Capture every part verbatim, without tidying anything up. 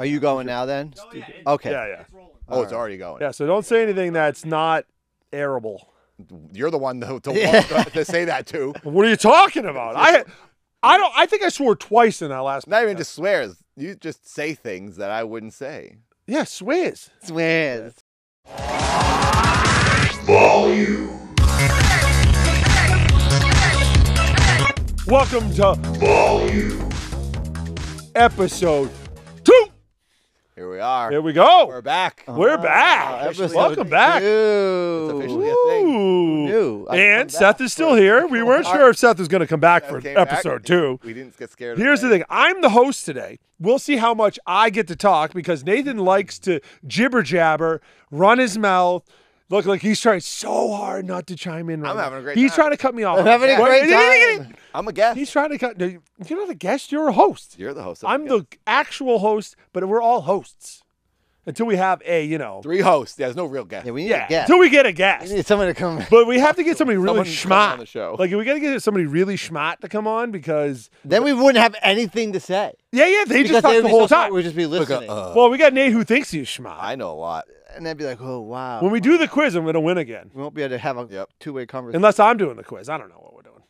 Are you going now then? Oh, yeah, okay. Yeah, yeah. It's rolling. Oh, it's already going. Yeah, so don't say anything that's not airable. You're the one to, to, yeah. walk, to say that to. What are you talking about? I I don't I think I swore twice in that last Not podcast. Even just swears. You just say things that I wouldn't say. Yeah, swears. Swears. Volume. Welcome to Volume. Episode two. Here we are. Here we go. We're back. Uh-huh. We're back. Uh, Welcome back. It's officially a thing. New. And Seth is still here. We weren't sure if Seth was going to come back for episode back. two. We didn't get scared. Here's the thing. I'm the host today. We'll see how much I get to talk because Nathan likes to jibber jabber, run his mouth. Look, like he's trying so hard not to chime in. Right I'm now. having a great he's time. He's trying to cut me off. I'm having a great time. I'm a guest. He's trying to cut. No, you're not a guest. You're a host. You're the host. I'm the, the actual host, but we're all hosts until we have a, you know. Three hosts. Yeah, there's no real guest. Yeah, we need yeah, a guest. Until we get a guest. We need someone to come. But we have to get somebody really schmott. On the show. Like, we got to get somebody really schmott to come on because. Then we wouldn't have anything to say. Yeah, yeah. They because just talk the whole so time. We'd just be listening. Like a, uh, well, we got Nate who thinks he's schmott. I know a lot. And they'd be like, oh, wow. When we do the quiz, I'm going to win again. We won't be able to have a yep. two-way conversation. Unless I'm doing the quiz. I don't know what we're doing.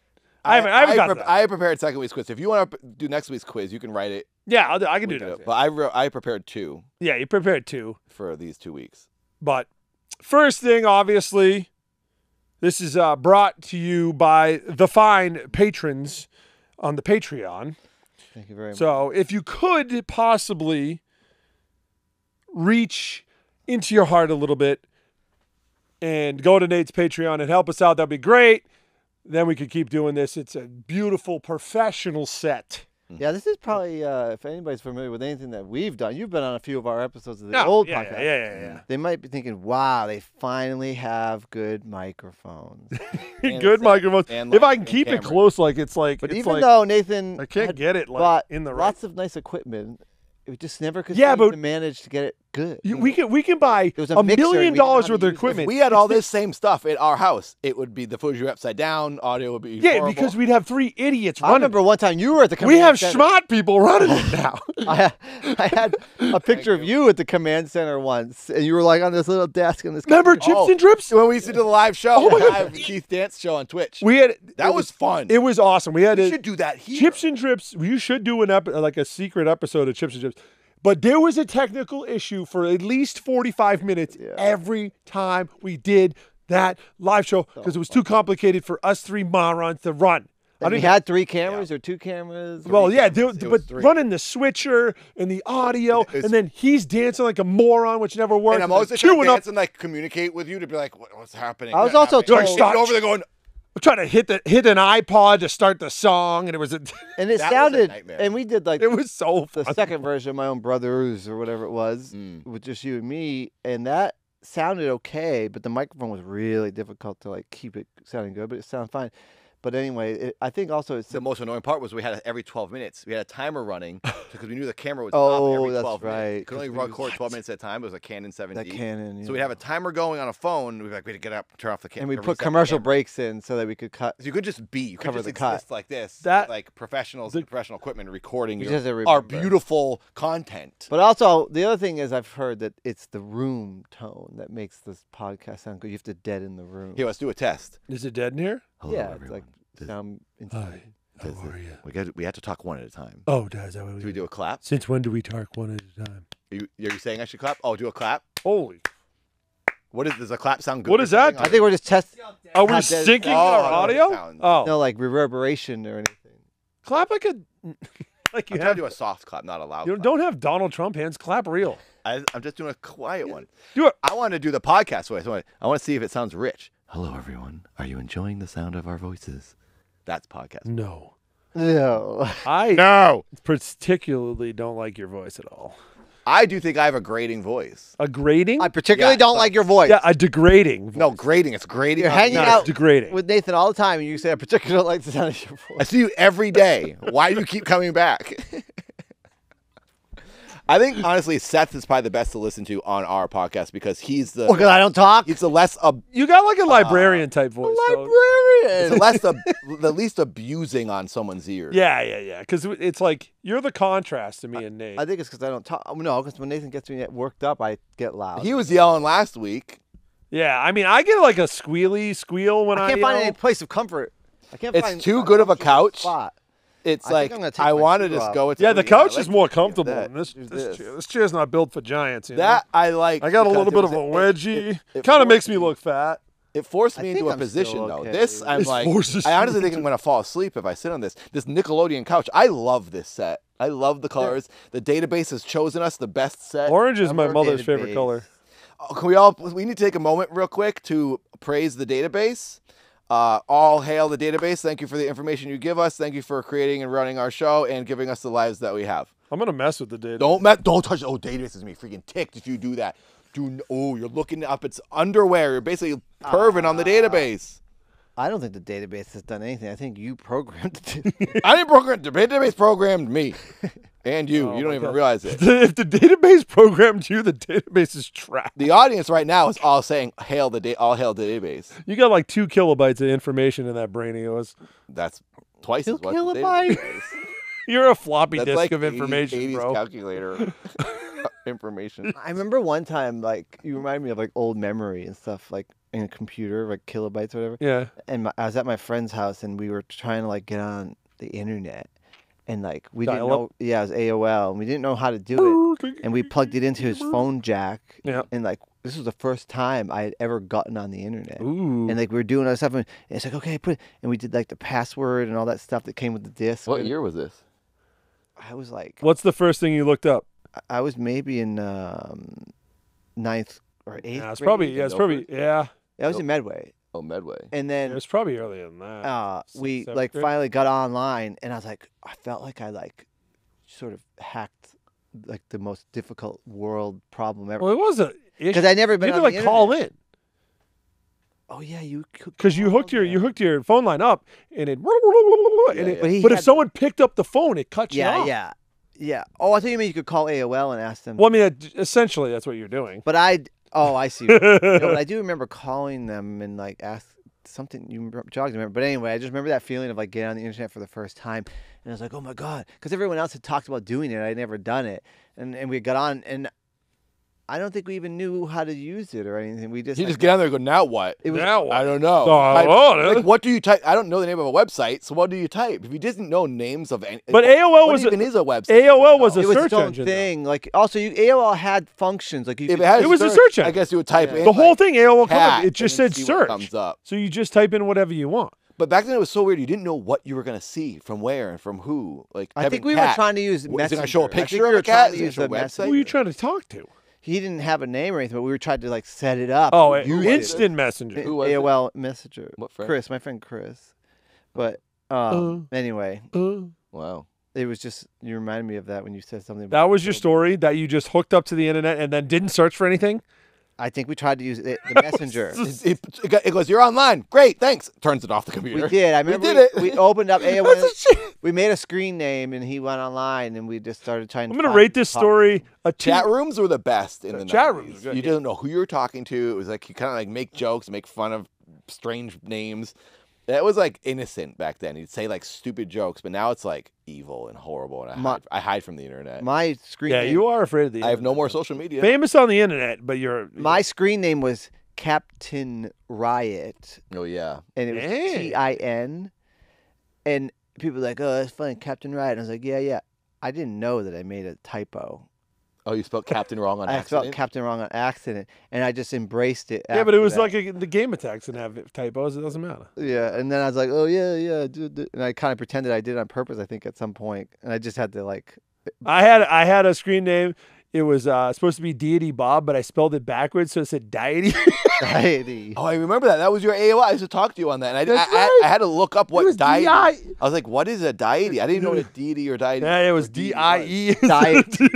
I haven't, I haven't I got pre that. I prepared second week's quiz. If you want to do next week's quiz, you can write it. Yeah, I'll do, I can do that. But I, re I prepared two. Yeah, you prepared two. For these two weeks. But first thing, obviously, this is uh, brought to you by the fine patrons on the Patreon. Thank you very much. So if you could possibly reach into your heart a little bit and go to Nate's Patreon and help us out, that'd be great. Then we could keep doing this. It's a beautiful professional set. Yeah, this is probably, uh, if anybody's familiar with anything that we've done, you've been on a few of our episodes of the no, old yeah, podcast. Yeah, yeah, yeah. They might be thinking, wow, they finally have good microphones. good microphones. And, like, if I can keep camera. it close, like it's like. But it's even like, though Nathan. I can't get it like bought in the right. Lots of nice equipment. We just never could yeah, but manage to get it good. You, we can we can buy a, a million dollars worth of equipment. If we had all this same stuff at our house, it would be the Fuji upside down, audio would be Yeah, horrible. because we'd have three idiots running. I remember one time you were at the command We have center. schmott people running it now. I, I had a picture of you at the command center once, and you were like on this little desk in this Remember computer. Chips oh, and Drips? When we used to do the live show, oh the live Keith Dance Show on Twitch. We had That was, was fun. It was awesome. We had we a, should do that here. Chips and Drips. You should do an ep like a secret episode of Chips and Drips. But there was a technical issue for at least forty-five minutes yeah. every time we did that live show because it was too complicated for us three morons to run. I mean, we had three cameras yeah. or two cameras. Well, yeah, there, but three. running the switcher and the audio, was, and then he's dancing like a moron, which never worked. And I'm always chewing up and like communicate with you to be like, what, what's happening? I was also told start over there going. I'm trying to hit the hit an iPod to start the song, and it was a and it sounded and we did like it was so fun. The second version of My Own Brothers or whatever it was mm. with just you and me, and that sounded okay, but the microphone was really difficult to like keep it sounding good, but it sounded fine. But anyway, it, I think also it's the most annoying part was we had a, every twelve minutes we had a timer running because we knew the camera was oh, on every twelve that's right. minutes. You could only record what? twelve minutes at a time. It was a Canon seven D. That Canon. Yeah. So we'd have a timer going on a phone. We'd be like, we had to get up, turn off the camera, and we put commercial breaks in so that we could cut. So you could just be you cover could just the exist cut like this. That like professionals, the, professional equipment recording your, our beautiful content. But also the other thing is I've heard that it's the room tone that makes this podcast sound good. You have to deaden the room. Here, let's do a test. Is it dead in here? Hello, yeah, everyone. It's like sound hi, how does are it, you? We got we have to talk one at a time. Oh, does that? What do we, we do a clap? Since when do we talk one at a time? Are you, are you saying I should clap? Oh, do a clap. Holy! What is does a clap sound good? What is that? I think we're just testing. Are we syncing oh, our audio? Oh, no, like reverberation or anything. Clap like a like you I'm have to do a soft clap, not a loud. You clap. Don't have Donald Trump hands. Clap real. I, I'm just doing a quiet one. Do it. I want to do the podcast way. So I want to see if it sounds rich. Hello, everyone. Are you enjoying the sound of our voices? That's podcast. No. No. I no. particularly don't like your voice at all. I do think I have a grating voice. A grating? I particularly yeah, don't like your voice. Yeah, a degrading voice. No, grating. It's grating. You're hanging no, out degrading. with Nathan all the time, and you say, I particularly like the sound of your voice. I see you every day. Why do you keep coming back? I think, honestly, Seth is probably the best to listen to on our podcast because he's the... Well, because I don't talk? He's the less... Uh, you got like a librarian-type uh, voice. A librarian! It's less ab the least abusing on someone's ears. Yeah, yeah, yeah. Because it's like you're the contrast to me I, and Nate. I think it's because I don't talk. No, because when Nathan gets me worked up, I get loud. He was yelling last week. Yeah, I mean, I get like a squealy squeal when I, I can't yell. find any place of comfort. I can't. It's find too good of a couch. Spot. It's I like I want to just go. It's yeah, the couch like is more comfortable. Than this, this, this. Chair. This chair's not built for giants. You that know? I like. I got a little bit of a wedgie. It kind of makes me look fat. It forced me into a I'm position, okay. though. This, I'm it like, I honestly think I'm going to fall asleep if I sit on this. This Nickelodeon couch, I love this set. I love the colors. Yeah. The database has chosen us the best set. Orange is my mother's database. favorite color. Oh, can we all, we need to take a moment real quick to praise the database. Uh, all hail the database. Thank you for the information you give us. Thank you for creating and running our show and giving us the lives that we have. I'm going to mess with the database. Don't, me don't touch, oh, database is me freaking ticked if you do that. Dude, oh, you're looking up its underwear. You're basically perving uh, on the database. I don't think the database has done anything. I think you programmed it. I didn't program it. The database programmed me. And you. Oh, you don't even God. realize it. If the database programmed you, the database is trapped. The audience right now is all saying, hail the da all hail the database. You got like two kilobytes of information in that brain of yours. That's twice two as much kilobytes. You're a floppy That's disk like of information, eighties bro. Calculator. Information. I remember one time, like, you remind me of like old memory and stuff, like in a computer, like kilobytes or whatever. Yeah. And my, I was at my friend's house and we were trying to like get on the internet, and like we Dial didn't know. Up. Yeah, it was A O L, and we didn't know how to do it. And we plugged it into his phone jack. Yeah. And like this was the first time I had ever gotten on the internet. Ooh. And like we were doing other stuff, and it's like okay, put it. And we did like the password and all that stuff that came with the disc. What and year was this? I was like. What's the first thing you looked up? I was maybe in um, ninth or eighth. Yeah, it's probably yeah, it's probably yeah. I was in Medway. Oh, Medway. And then it was probably earlier than that. Uh, we like finally got online, and I was like, I felt like I like sort of hacked like the most difficult world problem ever. Well, it was a because I never been on the internet. You had to like call in. Oh yeah, you could. Because you hooked your you hooked your phone line up, and it. But if someone picked up the phone, it cut you off. Yeah, yeah. Yeah. Oh, I thought you mean you could call A O L and ask them. Well, I mean, essentially that's what you're doing. But I, oh, I see. You know, but I do remember calling them and like ask something. You jogged remember, but anyway, I just remember that feeling of like getting on the internet for the first time, and I was like, oh my god, because everyone else had talked about doing it, I had never done it, and and we got on, and I don't think we even knew how to use it or anything. We just you like, just get on there and go, now what? It was, now what? I don't know. I, like, what do you type? I don't know the name of a website, so what do you type? If you didn't know names of any, but what, A O L was even a, is a website. A O L was a it search was its own engine thing. Though. Like also, you, A O L had functions. Like you could, it, had it was search, a search engine. I guess you would type yeah. in the whole like, thing. A O L covered. It just said search. Comes up. So you just type in whatever you want. But back then it was so weird. You didn't know what you were going to see from where and from who. Like I think we were trying to use. Is it going to show a picture of a cat? Is it a website? Who are you trying to talk to? He didn't have a name or anything, but we were trying to like set it up. Oh, you instant messenger. Who was A O L it? Messenger. What friend? Chris, my friend Chris. But um, uh, anyway, uh, wow, it was just you reminded me of that when you said something. About that was your story that you just hooked up to the internet and then didn't search for anything. I think we tried to use it, the messenger. It, it, it, it goes, you're online. Great, thanks. Turns it off the computer. We did. I remember we, did we, it. we opened up A O L. We made a screen name, and he went online, and we just started trying I'm to I'm going to rate this talk. story. A chat rooms were the best in the, the chat nineties. Rooms. Good, you yeah. didn't know who you were talking to. It was like you kind of like make jokes, make fun of strange names. That was like innocent back then. You'd say like stupid jokes, but now it's like evil and horrible, and I, my, hide, I hide from the internet. My screen yeah, name... Yeah, you are afraid of the internet. I have no more social media. Famous on the internet, but you're... you're my screen name was Captain Riot. Oh, yeah. And it was hey. T I N. And people were like, oh, that's funny, Captain Riot. And I was like, yeah, yeah. I didn't know that I made a typo. Oh, you spelled Captain wrong on I accident? I spelled Captain wrong on accident, and I just embraced it. Yeah, but it was that. like a, the game attacks and have typos. It doesn't matter. Yeah, and then I was like, oh, yeah, yeah. Dude, dude. And I kind of pretended I did it on purpose, I think, at some point. And I just had to, like... I had I had a screen name. It was uh, supposed to be Diety Bob, but I spelled it backwards, so it said Diety. Diety. Oh, I remember that. That was your A O L. I used to talk to you on that, and I, That's I, right. I, I had to look up what Diety. I was like, "What is a Diety?" I didn't know what a Diety or Diety. Yeah, it was D I E. Diety.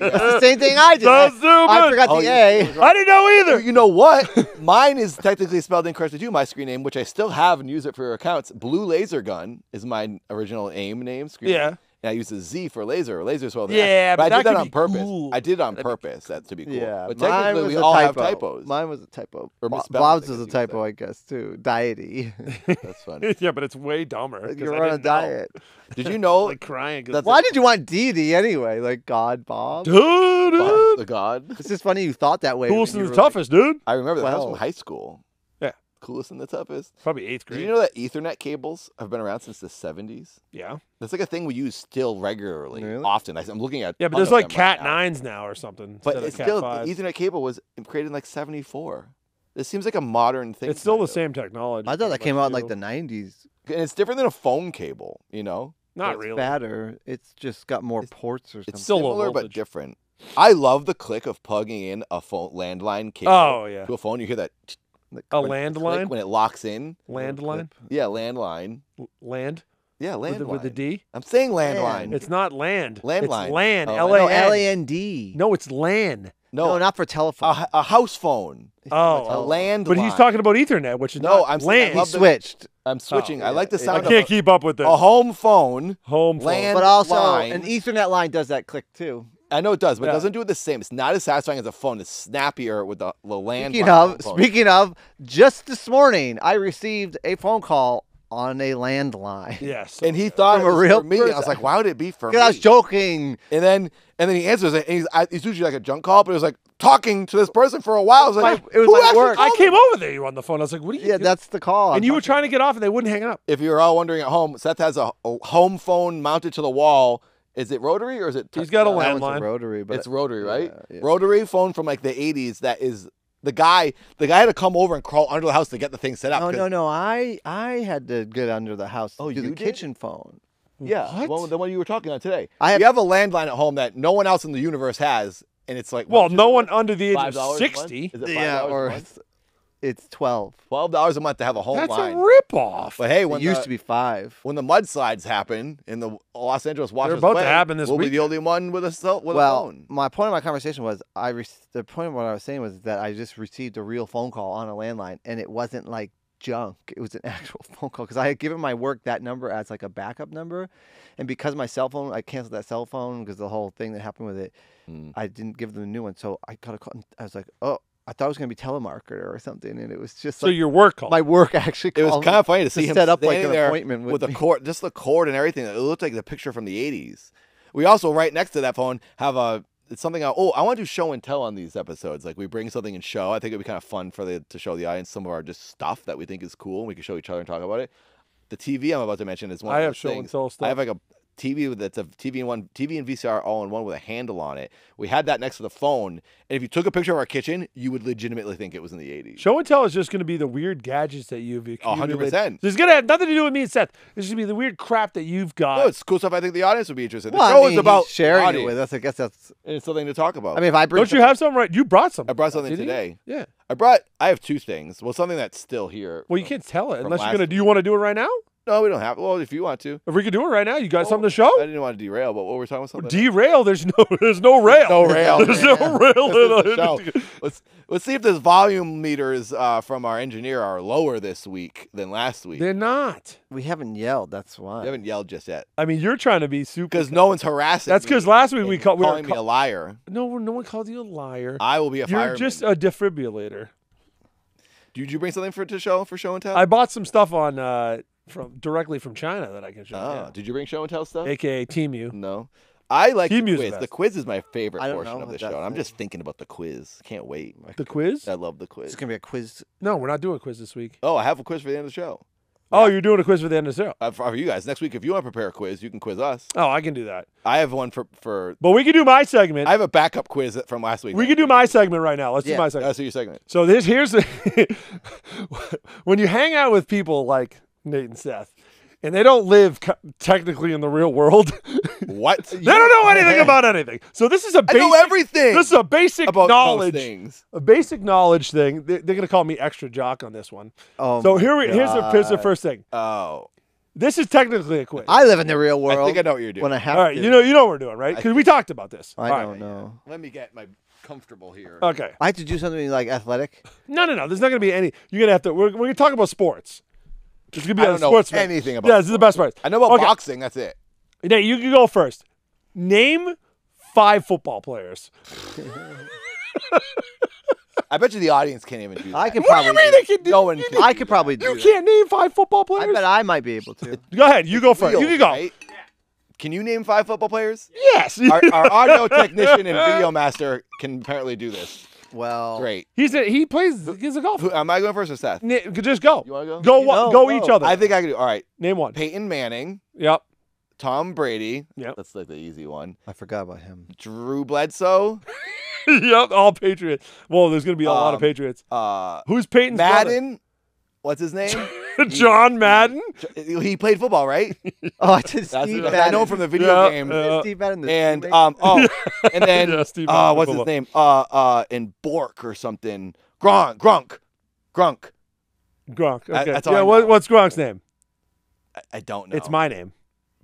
The same thing I did. I, I forgot oh, the A. I didn't know either. You know what? Mine is technically spelled incorrectly too. My screen name, which I still have and use it for your accounts, Blue Laser Gun, is my original AIM name. Screen yeah. Name. and I used a Z for laser or laser swell. Yeah, I, but, but I did that, that on purpose. Cool. I did it on That'd purpose. Be... That's to be cool. Yeah, but technically, we all typo. have typos. Mine was a typo. Or Bob's was a typo, I guess, too. Diety. That's funny. Yeah, but it's way dumber. You're on a diet. Did you know? Like crying. Why did you want deity anyway? Like God, Bob? Dude, the God. It's just funny you thought that way. Coolest and the toughest, dude. I remember that. That was from high school. Coolest and the toughest. Probably eighth grade. Did you know that Ethernet cables have been around since the seventies? Yeah. That's like a thing we use still regularly, really? often. I'm looking at. Yeah, but there's like Cat nines now or something. But it's still, the Ethernet cable was created in like seventy-four. This seems like a modern thing. It's still the same technology. I thought that came out in like the nineties. And it's different than a phone cable, you know? Not really. It's better. It's just got more ports or something. It's still similar but different. I love the click of plugging in a phone landline cable oh, yeah. to a phone. You hear that. Like a landline? When it locks in. Landline? Yeah, landline. L land? Yeah, landline. With the, with the D? I'm saying landline. It's not land. Landline. It's land. Oh, L A N D. No, it's LAN. No. no, not for telephone. A, a house phone. Oh. A landline. But he's talking about Ethernet, which is no, not I'm land. He switched. I'm switching. Oh, yeah. I like the sound of I can't of a, keep up with this. A home phone. Home phone. Land but also, line. An Ethernet line does that click, too. I know it does, but yeah. it doesn't do it the same. It's not as satisfying as a phone. It's snappier with the, the land. Speaking of, phone. speaking of, just this morning, I received a phone call on a landline. Yes. And he thought it was real for me. Person. I was like, why would it be for me? Because I was joking. And then and then he answers it. And he's, I, he's usually like a junk call, but it was like talking to this person for a while. I was like, it was like work. I came over there. You were on the phone. I was like, what are you Yeah, doing? That's the call. And I'm you were trying to get off, and they wouldn't hang up. If you're all wondering at home, Seth has a, a home phone mounted to the wall. Is it rotary or is it? He's got a landline. Rotary, but it's rotary, right? Yeah, yeah. Rotary phone from like the eighties. That is the guy. The guy had to come over and crawl under the house to get the thing set up. No, no, no. I I had to get under the house. Oh, you the did? kitchen phone. Yeah, what? Well, the one you were talking on today. I have, you have a landline at home that no one else in the universe has, and it's like well, no one under the age of sixty. Is it yeah, or it's, it's twelve. Twelve dollars a month to have a home line. That's a ripoff. But hey, when it used the, to be five. When the mudslides happen in the Los Angeles, Washington, they're about play, to happen this week. We'll weekend. be the only one with a cell with well, a phone. My point of my conversation was I. Re the point of what I was saying was that I just received a real phone call on a landline, and it wasn't like junk. It was an actual phone call because I had given my work that number as like a backup number, and because my cell phone, I canceled that cell phone because the whole thing that happened with it, mm. I didn't give them a new one. So I got a call. And I was like, oh. I thought it was going to be telemarketer or something, and it was just so like your work call. My work actually called. It was kind of funny to see to him set up like an appointment with, with the cord, just the cord and everything. It looked like the picture from the eighties. We also, right next to that phone, have a it's something. I, oh, I want to do show and tell on these episodes. Like we bring something and show. I think it'd be kind of fun for the to show the audience some of our just stuff that we think is cool, and we can show each other and talk about it. The T V I'm about to mention is one. I of have show things. and tell stuff. I have like a T V that's a T V and one T V and V C R all in one with a handle on it. We had that next to the phone, and if you took a picture of our kitchen, you would legitimately think it was in the eighties. Show and tell is just going to be the weird gadgets that you've accumulated. one hundred percent. It's going to have nothing to do with me and Seth. It's going to be the weird crap that you've got. No, it's cool stuff. I think the audience would be interested. The well, show I mean, is about sharing audience. it with us. I guess that's and it's something to talk about. I mean, if I bring don't you have something right? You brought something. I brought something Did today. You? Yeah. I brought. I have two things. Well, something that's still here. Well, from, you can't tell it unless you're going to. Do you want to do it right now? No, we don't have. Well, if you want to, if we could do it right now, you got oh, something to show. I didn't want to derail, but what were we talking about? Something derail? About? There's no, there's no rail. No rail. There's no rail. There's no rail. Let's let's see if the volume meters uh, from our engineer are lower this week than last week. They're not. We haven't yelled. That's why. We haven't yelled just yet. I mean, you're trying to be super. Because no one's harassing. That's because last week we called calling we were, me a liar. No, no one called you a liar. I will be a fireman. You're just a defibrillator. Did you bring something for to show for show and tell? I bought some stuff on. Uh, From directly from China that I can show. Oh, yeah. Did you bring show and tell stuff? A K A Team U. No, I like Team the quiz. The, the quiz is my favorite portion of the show. And I'm just thinking about the quiz. Can't wait. The quiz? I love the quiz. It's gonna be a quiz. No, we're not doing a quiz this week. Oh, I have a quiz for the end of the show. Oh, yeah. You're doing a quiz for the end of the show. Uh, for you guys next week, if you want to prepare a quiz, you can quiz us. Oh, I can do that. I have one for for. But we can do my segment. I have a backup quiz from last week. We can do my segment right now. Let's yeah. do my segment. Let's do your segment. So this here's the when you hang out with people like Nate and Seth, and they don't live technically in the real world. What? They don't know anything about anything. So this is a basic. I know everything. This is a basic about knowledge. Things. A basic knowledge thing. They're, they're gonna call me extra jock on this one. Oh. So here, we, here's the here's the first thing. Oh. This is technically a quiz. I live in the real world. I think I know what you're doing. When I have All right, to. you know you know what we're doing, right? Because we talked about this. I All don't right. know. Let me get my. Comfortable here. Okay. I have to do something like athletic. No, no, no. There's not gonna be any. You're gonna have to. We're we're gonna talk about sports. It's gonna be I don't know anything about. Yeah, this is the best part. I know about boxing. That's it. Nate, you can go first. Name five football players. I bet you the audience can't even do that. I can what probably do you mean do they can do? No one can. I could probably do You that. Can't name five football players? I bet I might be able to. Go ahead. You go first. Real, you can go. Right? Can you name five football players? Yes. Our, our audio technician and video master can apparently do this. Well, great. He's a, he plays. He's a golfer. Who, am I going first or Seth? N just go. You want to go? Go, no, go no. each other. I think I can do. All right. Name one. Peyton Manning. Yep. Tom Brady. Yep. That's like the easy one. I forgot about him. Drew Bledsoe. Yep. All Patriots. Well, there's gonna be a um, lot of Patriots. Uh, Who's Peyton's Madden? Brother? What's his name? John Madden. He played football, right? Oh, I just Steve Madden. I know him from the video yeah, game. Uh, Steve Madden. And um, oh, and then yeah, Steve uh, what's his name? Uh, uh, and Bork or something. Gronk, Gronk, Gronk, Gronk. Okay. I, that's all yeah. What, what's Gronk's name? I, I don't know. It's my name.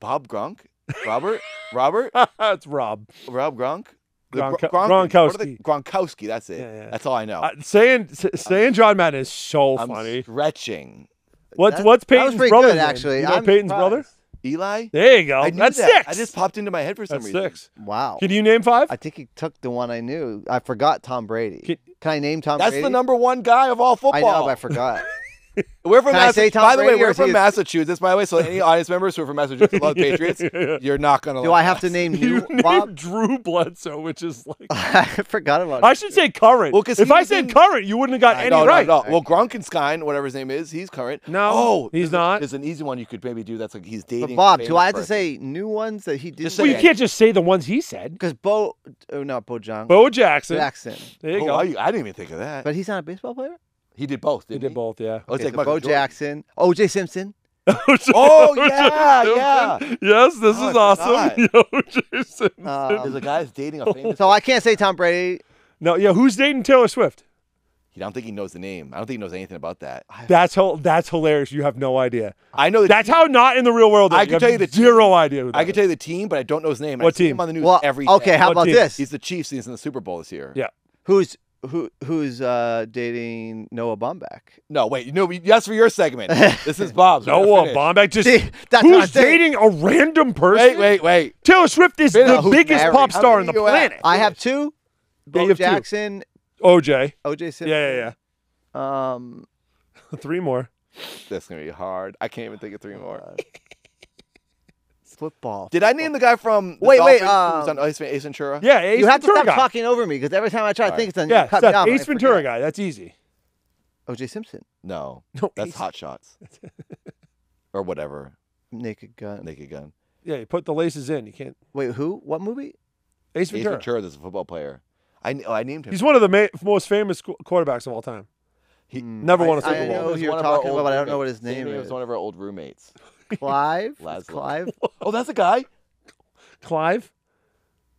Bob Gronk. Robert. Robert. It's Rob. Rob Gronk. Gronk Gronk Gronkowski. They, Gronkowski, that's it. Yeah, yeah. That's all I know. Uh, saying saying John Madden is so I'm funny. Stretching. What's that's, what's Peyton's brother? Good, actually, you know I'm Peyton's surprised. brother. Eli. There you go. I that's that. six. I just popped into my head for some that's reason. Six. Wow. Can you name five? I think he took the one I knew. I forgot Tom Brady. Can, Can I name Tom? That's Brady? That's the number one guy of all football. I know, but I forgot. We're from Massachusetts. By the way, we're from Massachusetts. By the way, so any audience members who are from Massachusetts love Patriots, you're not gonna. Do I have to name you? Bob Drew Bledsoe, which is like I forgot about. I should say current. Well, because if I said current, you wouldn't have got any right. Well, Gronkenstein, whatever his name is, he's current. No, oh, he's not. There's an easy one you could maybe do. That's like he's dating. But Bob, do I have to say new ones that he did? Well, you can't just say the ones he said because Bo, oh no, Bo Johnson. Bo Jackson. Jackson. There you go. I didn't even think of that. But he's not a baseball player. He did both, didn't he? Did both, yeah. Oh, it's okay, like so Bo Jordan. Jackson, O J Simpson. Oh, yeah, yeah. Yes, this oh, is awesome. O J Simpson. Um, There's a guy that's dating a famous So I can't say Tom Brady. No, yeah, who's dating Taylor Swift? I don't think he knows the name. I don't think he knows anything about that. That's that's hilarious. You have no idea. I know. That's team. How not in the real world. Though. I can tell you the zero team. idea. I can tell you the team, but I don't know his name. What I team? See him on the news well, every okay, day. How what about team? This? He's the Chiefs. He's in the Super Bowl this year. Yeah. Who's Who who's uh, dating Noah Baumbach? No, wait, no, that's for your segment. This is Bob's. Noah Baumbach just See, that's who's dating a random person? Wait, wait, wait. Taylor Swift is Been the biggest married. pop star on the planet. I have two. Bo yeah, Jackson. Two. O J. O J Simpson. Yeah, yeah, yeah. Um, three more. That's gonna be hard. I can't even think of three more. Football. Did football. I name the guy from the Wait, Dolphins wait, um, who's on Ace, Ace Ventura? Yeah, Ace Ventura. You have Ventura to stop guy. talking over me because every time I try All to think it's right. yeah, cut me off. Ace Ventura guy, that's easy. O J Simpson. No. No that's Ace. Hot Shots. Or whatever. Naked Gun. Naked Gun. Yeah, you put the laces in. You can't Wait, who? What movie? Ace Ventura. Ace Ventura, that's a football player. I oh, I named him. He's one of the ma most famous qu quarterbacks of all time. He mm, never I, won a Super I Bowl. I know who you're talking about, but I don't know what his name is. He was one of our old roommates. Clive? Clive? Oh, that's a guy. Clive?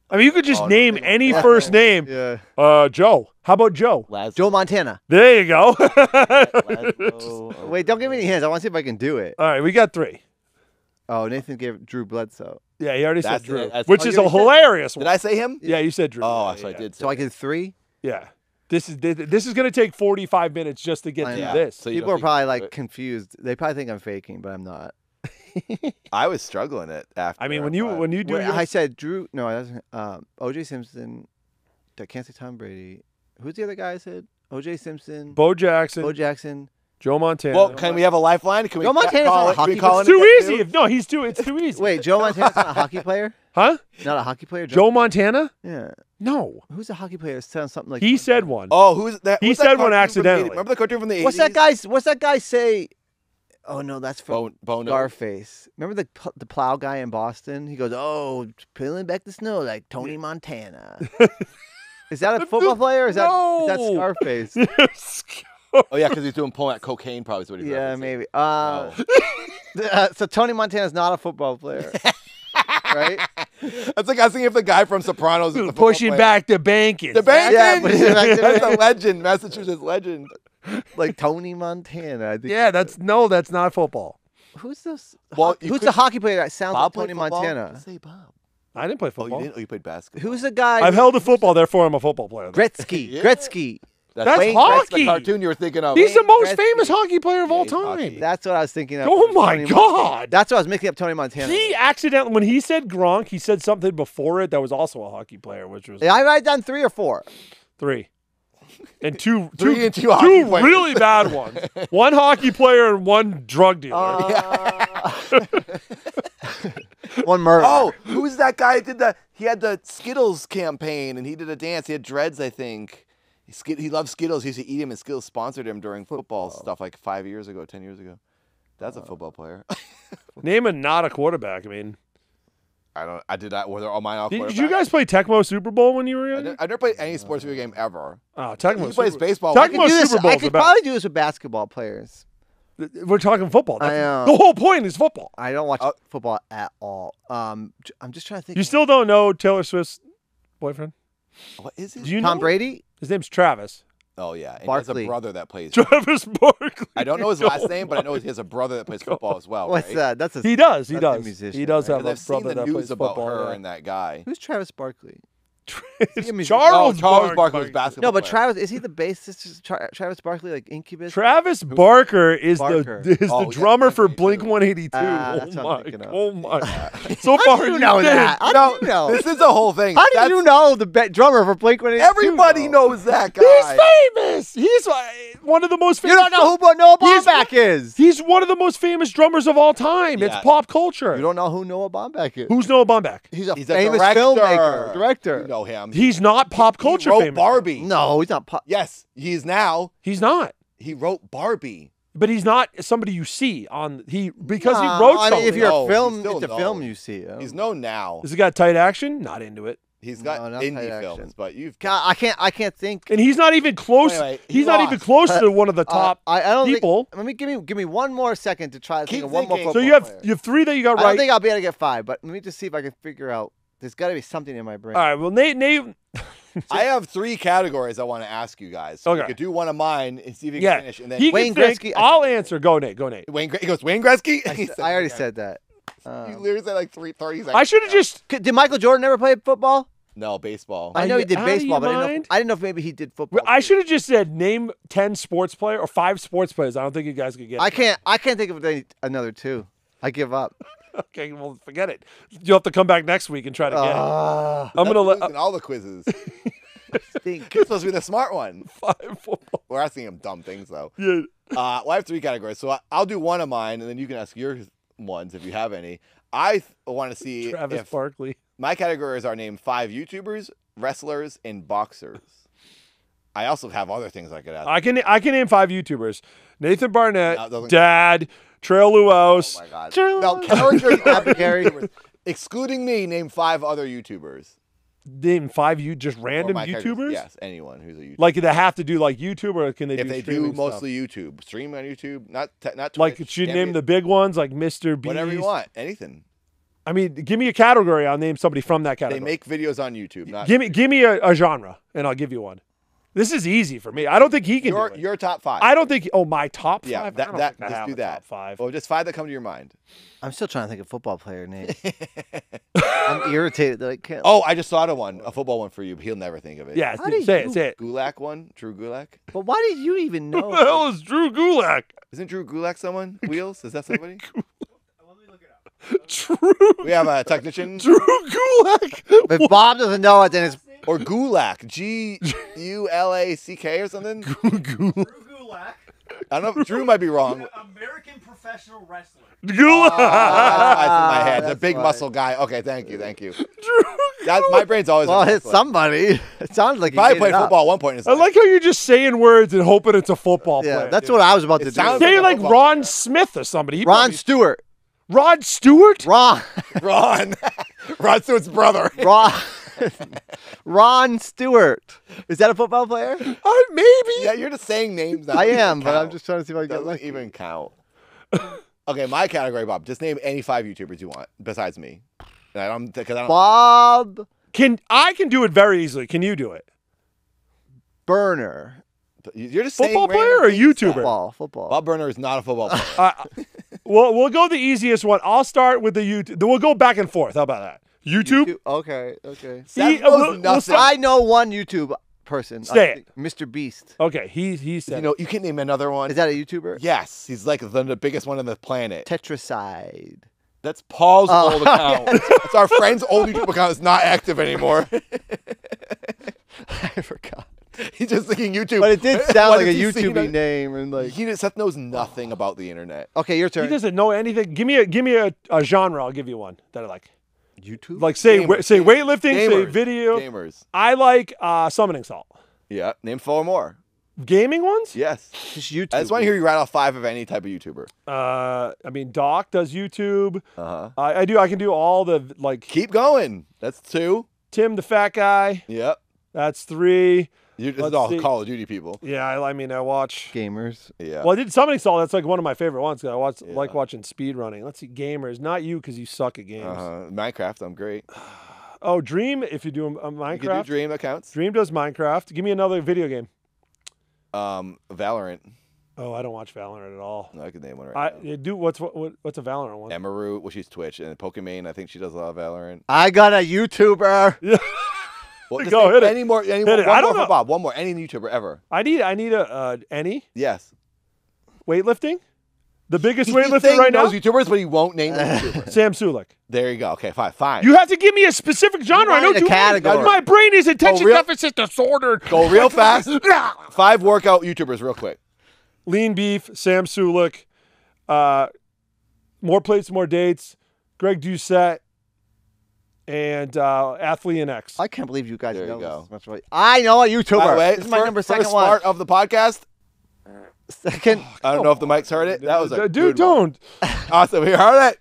I mean, you could just oh, name any Laszlo. first name. Yeah. Uh, Joe. How about Joe? Laszlo. Joe Montana. There you go. Laszlo. Wait, don't give me any hints. I want to see if I can do it. All right, we got three. Oh, Nathan gave Drew Bledsoe. Yeah, he already that's said Drew, which oh, is a hilarious said? one. Did I say him? Yeah, you said Drew. Oh, yeah, so yeah. I did. So I did three? Yeah. This is this is going to take forty-five minutes just to get through this. So people are probably like confused. They probably think I'm faking, but I'm not. I was struggling it after. I mean, when you when you do, Wait, your... I said Drew. No, that's um, O J Simpson. I can't say Tom Brady. Who's the other guy? I said O J Simpson. Bo Jackson. Bo Jackson. Joe Montana. Well, can we have a lifeline? Can we Joe Montana's call not a hockey player. It's too easy. Too? No, he's too. It's too easy. Wait, Joe Montana's not a hockey player. Huh? Not a hockey player. Joe, Joe Montana? Yeah. No. Who's a hockey player? Sounds something like he one said guy. one. Oh, who's that? He said that one accidentally. The, remember the cartoon from the eighties? What's that guy's? What's that guy say? Oh no, that's from Bono. Scarface. Remember the the plow guy in Boston? He goes, "Oh, peeling back the snow like Toni Montana." Is that a football player? Or is no. that is that Scarface? Oh yeah, because he's doing pulling out cocaine. Probably is what he. Yeah, maybe. Uh, no. uh, so Toni Montana's not a football player, right? That's like I was thinking if the guy from Sopranos is pushing player. back the banking. The banking. Yeah, but like, that's a legend, Massachusetts legend. Like Toni Montana. I think yeah, that's no, that's not football. Who's this? Well, who's could, the hockey player that sounds Bob like Toni Montana? Just say Bob. I didn't play football. Oh, you didn't? Oh, you played basketball. Who's the guy? I've held a football, therefore I'm a football player. Though. Gretzky. Yeah. Gretzky. That's, That's Wayne hockey. Gretzky, the cartoon you were thinking of. He's Wayne the most Gretzky. famous hockey player of all time. Hockey. That's what I was thinking of. Oh, my Tony God. Montana. That's what I was mixing up Tony Montana. He accidentally, when he said Gronk, he said something before it that was also a hockey player, which was... Yeah, I write down three or four. Three. And two, two, and two, two really bad ones. One hockey player and one drug dealer. Uh, yeah. One murder. Oh, who's that guy that did the... He had the Skittles campaign, and he did a dance. He had dreads, I think. He, he loves Skittles. He used to eat him, and Skittles sponsored him during football oh. stuff like five years ago, ten years ago. That's uh, a football player. Name a not a quarterback. I mean, I don't. I did not. Were there all mine all did, did you guys play Tecmo Super Bowl when you were young? I, I never played any sports video game ever. Oh, Tecmo. He plays Super, baseball. Tecmo Super Bowl. I could probably do this with basketball players. We're talking football. I know. The whole point is football. I don't watch uh, football at all. Um, I'm just trying to think. You still don't know Taylor Swift's boyfriend? What is it? Do you Tom know? Brady? His name's Travis. Oh, yeah. And Barkley. He has a brother that plays. Travis Barkley. I don't know his last name, but I know he has a brother that plays football as well. Right? What's that? That's a, he does. He that's does. A musician, he does right? have a I've brother seen the that plays about football. Her yeah. and that guy. Who's Travis Barkley? Charles, Charles Barkley Bark was basketball. No, but player. Travis, is he the bassist? Tra Travis Barkley, like Incubus? Travis Barker is Barker. the is oh, the drummer yeah, for Blink one eighty-two. Uh, oh, my, oh my! Yeah. So far, do you, you know did. that. I no, do know. This is the whole thing. How do That's... you know the be drummer for Blink one eighty-two? Everybody know. knows that guy. He's famous. He's one of the most famous. You don't know who Noah Baumbach is. He's one of the most famous drummers of all time. Yeah. It's pop culture. You don't know who Noah Baumbach is. Who's Noah Baumbach? He's a he's famous a director. filmmaker, director. You know him. He's not pop culture. He wrote famous. Barbie. No, he's not pop. Yes, he is now. He's not. He wrote Barbie. But he's not somebody you see on he because no, he wrote I mean, something. If you're no, a film, it's a film you see. Oh. He's known now. Has he got tight action? Not into it. He's got no, indie films, but you've God, I can't I can't think. And he's not even close. Wait, wait, he he's lost. not even close uh, to one of the top uh, I, I don't people. Think, let me give me give me one more second to try to Keep think of one more. So you have player. you have three that you got right. I don't think I'll be able to get five, but let me just see if I can figure out. There's got to be something in my brain. All right, well, Nate, Nate. I have three categories I want to ask you guys. So okay. You could do one of mine and see if you can yeah. finish. And then he Wayne Gretzky. Think, I'll answer. Go, Nate. Go, Nate. Wayne, he goes, Wayne Gretzky? I, said, I already yeah. said that. Um, you literally said like three, thirty seconds. I should have just. Did Michael Jordan ever play football? No, baseball. I know he did baseball, but I didn't know if, I didn't know if maybe he did football. I should have just said name ten sports players or five sports players. I don't think you guys could get I it. can't. I can't think of any, another two. I give up. Okay, well, forget it. You'll have to come back next week and try to get uh, it. I'm gonna let uh, all the quizzes. Stink. You're supposed to be the smart one. Five football. We're asking him dumb things though. Yeah. Uh, well, I have three categories, so I'll do one of mine, and then you can ask your ones if you have any. I want to see Travis if Barkley. My categories are named five YouTubers, wrestlers, and boxers. I also have other things I could ask. I can I can name five YouTubers: Nathan Barnett, no, Dad. Trail Luos. Oh my God. Trail now, Luos. Excluding me, name five other YouTubers. Name five you just random YouTubers? Yes, anyone who's a YouTuber. Like, do they have to do like YouTube, or can they? If do they do stuff? mostly YouTube, stream on YouTube, not not Twitch. Like, should you name the big ones like Mister Beast? Whatever you want, anything. I mean, give me a category. I'll name somebody from that category. They make videos on YouTube. Not give me YouTube. give me a, a genre, and I'll give you one. This is easy for me. I don't think he can your, do it. Your top five. I don't think. Oh, my top five? Yeah, that, I that, I just do that. Top five. Oh, just five that come to your mind. I'm still trying to think of football player name. I'm irritated that I can't. Oh, I just thought of one, a football one for you, but he'll never think of it. Yeah, say it, say it. Gulak one? Drew Gulak? But why did you even know? Who the hell is Drew Gulak? Isn't Drew Gulak someone? Wheels? Is that somebody? Drew. We have a technician. Drew Gulak. If what? Bob doesn't know it, then it's. Or Gulak, G U L A C K or something. Drew Gulak. I don't know. Drew might be wrong. American professional wrestler. Gulak. Oh, that's in my head. That's the big right. muscle guy. Okay, thank you, thank you. Drew Gulak. My brain's always. Well, hit somebody. It sounds like he probably played football at one point. I like how you're just saying words and hoping it's a football yeah, player. That's dude. what I was about to it do. Say like, like Ron player. Smith or somebody. He Ron Stewart. Rod Stewart. Ron. Ron. Rod Stewart's brother. Ron. Ron Stewart. Is that a football player? Uh, maybe. Yeah, you're just saying names. I am, count. but I'm just trying to see if I can Doesn't get lucky. even count. Okay, my category, Bob. Just name any five YouTubers you want besides me. And I don't, 'cause I don't Bob. Can I can do it very easily. Can you do it? Burner. You're just football saying player or YouTuber? Football. Football. Bob Burner is not a football player. uh, well, we'll go the easiest one. I'll start with the YouTube. We'll go back and forth. How about that? YouTube? YouTube? Okay, okay. He, uh, we'll, we'll I know one YouTube person. Say it. Mister Beast. Okay, he he said. You know, you can name another one. Is that a YouTuber? Yes, he's like the, the biggest one on the planet. Tetracide. That's Paul's oh. old account. That's our friend's old YouTube account. It's not active anymore. I forgot. He's just thinking YouTube. But it did sound like a YouTube name, and like he Seth knows nothing about the internet. Okay, your turn. He doesn't know anything. Give me a give me a, a genre. I'll give you one that I like. YouTube. Like say Gamers. say weightlifting, Gamers. say video. Gamers. I like uh, summoning salt. Yeah, name four more. Gaming ones? Yes. Just YouTube. I just want to hear you rattle five of any type of YouTuber. Uh, I mean, Doc does YouTube. Uh-huh. I, I do. I can do all the like. Keep going. That's two. Tim the fat guy. Yep. That's three. You, this Let's is all see. Call of Duty people. Yeah, I, I mean, I watch gamers. Yeah. Well, I did somebody saw that's like one of my favorite ones. I watch yeah. like watching speed running. Let's see, gamers. Not you because you suck at games. Uh, Minecraft, I'm great. Oh, Dream. If you do a Minecraft, you can do Dream accounts. Dream does Minecraft. Give me another video game. Um, Valorant. Oh, I don't watch Valorant at all. No, I can name one right I, now. Do what's what, what? What's a Valorant one? Emeru, well, she's Twitch and Pokimane. I think she does a lot of Valorant. I got a YouTuber. Yeah. Well, Go hit any it. More, any hit more, it. One I don't more know. For Bob. One more. Any YouTuber ever. I need. I need a uh, any. Yes. Weightlifting. The biggest he, weightlifter he right knows now. YouTubers, but he won't name the YouTuber. Sam Sulek. There you go. Okay, fine, fine. You have to give me a specific genre. I know a category. My brain is attention deficit disordered. Go real fast. Five workout YouTubers, real quick. Lean Beef. Sam Sulek. Uh, more plates, more dates. Greg Doucette. And uh, Athlean X. I can't believe you guys there know you this. Much right. I know a YouTuber. By the way, this is my number second one. First part of the podcast. Second. Oh, I don't know on. If the mics heard it. That was a dude. Don't. Awesome. We heard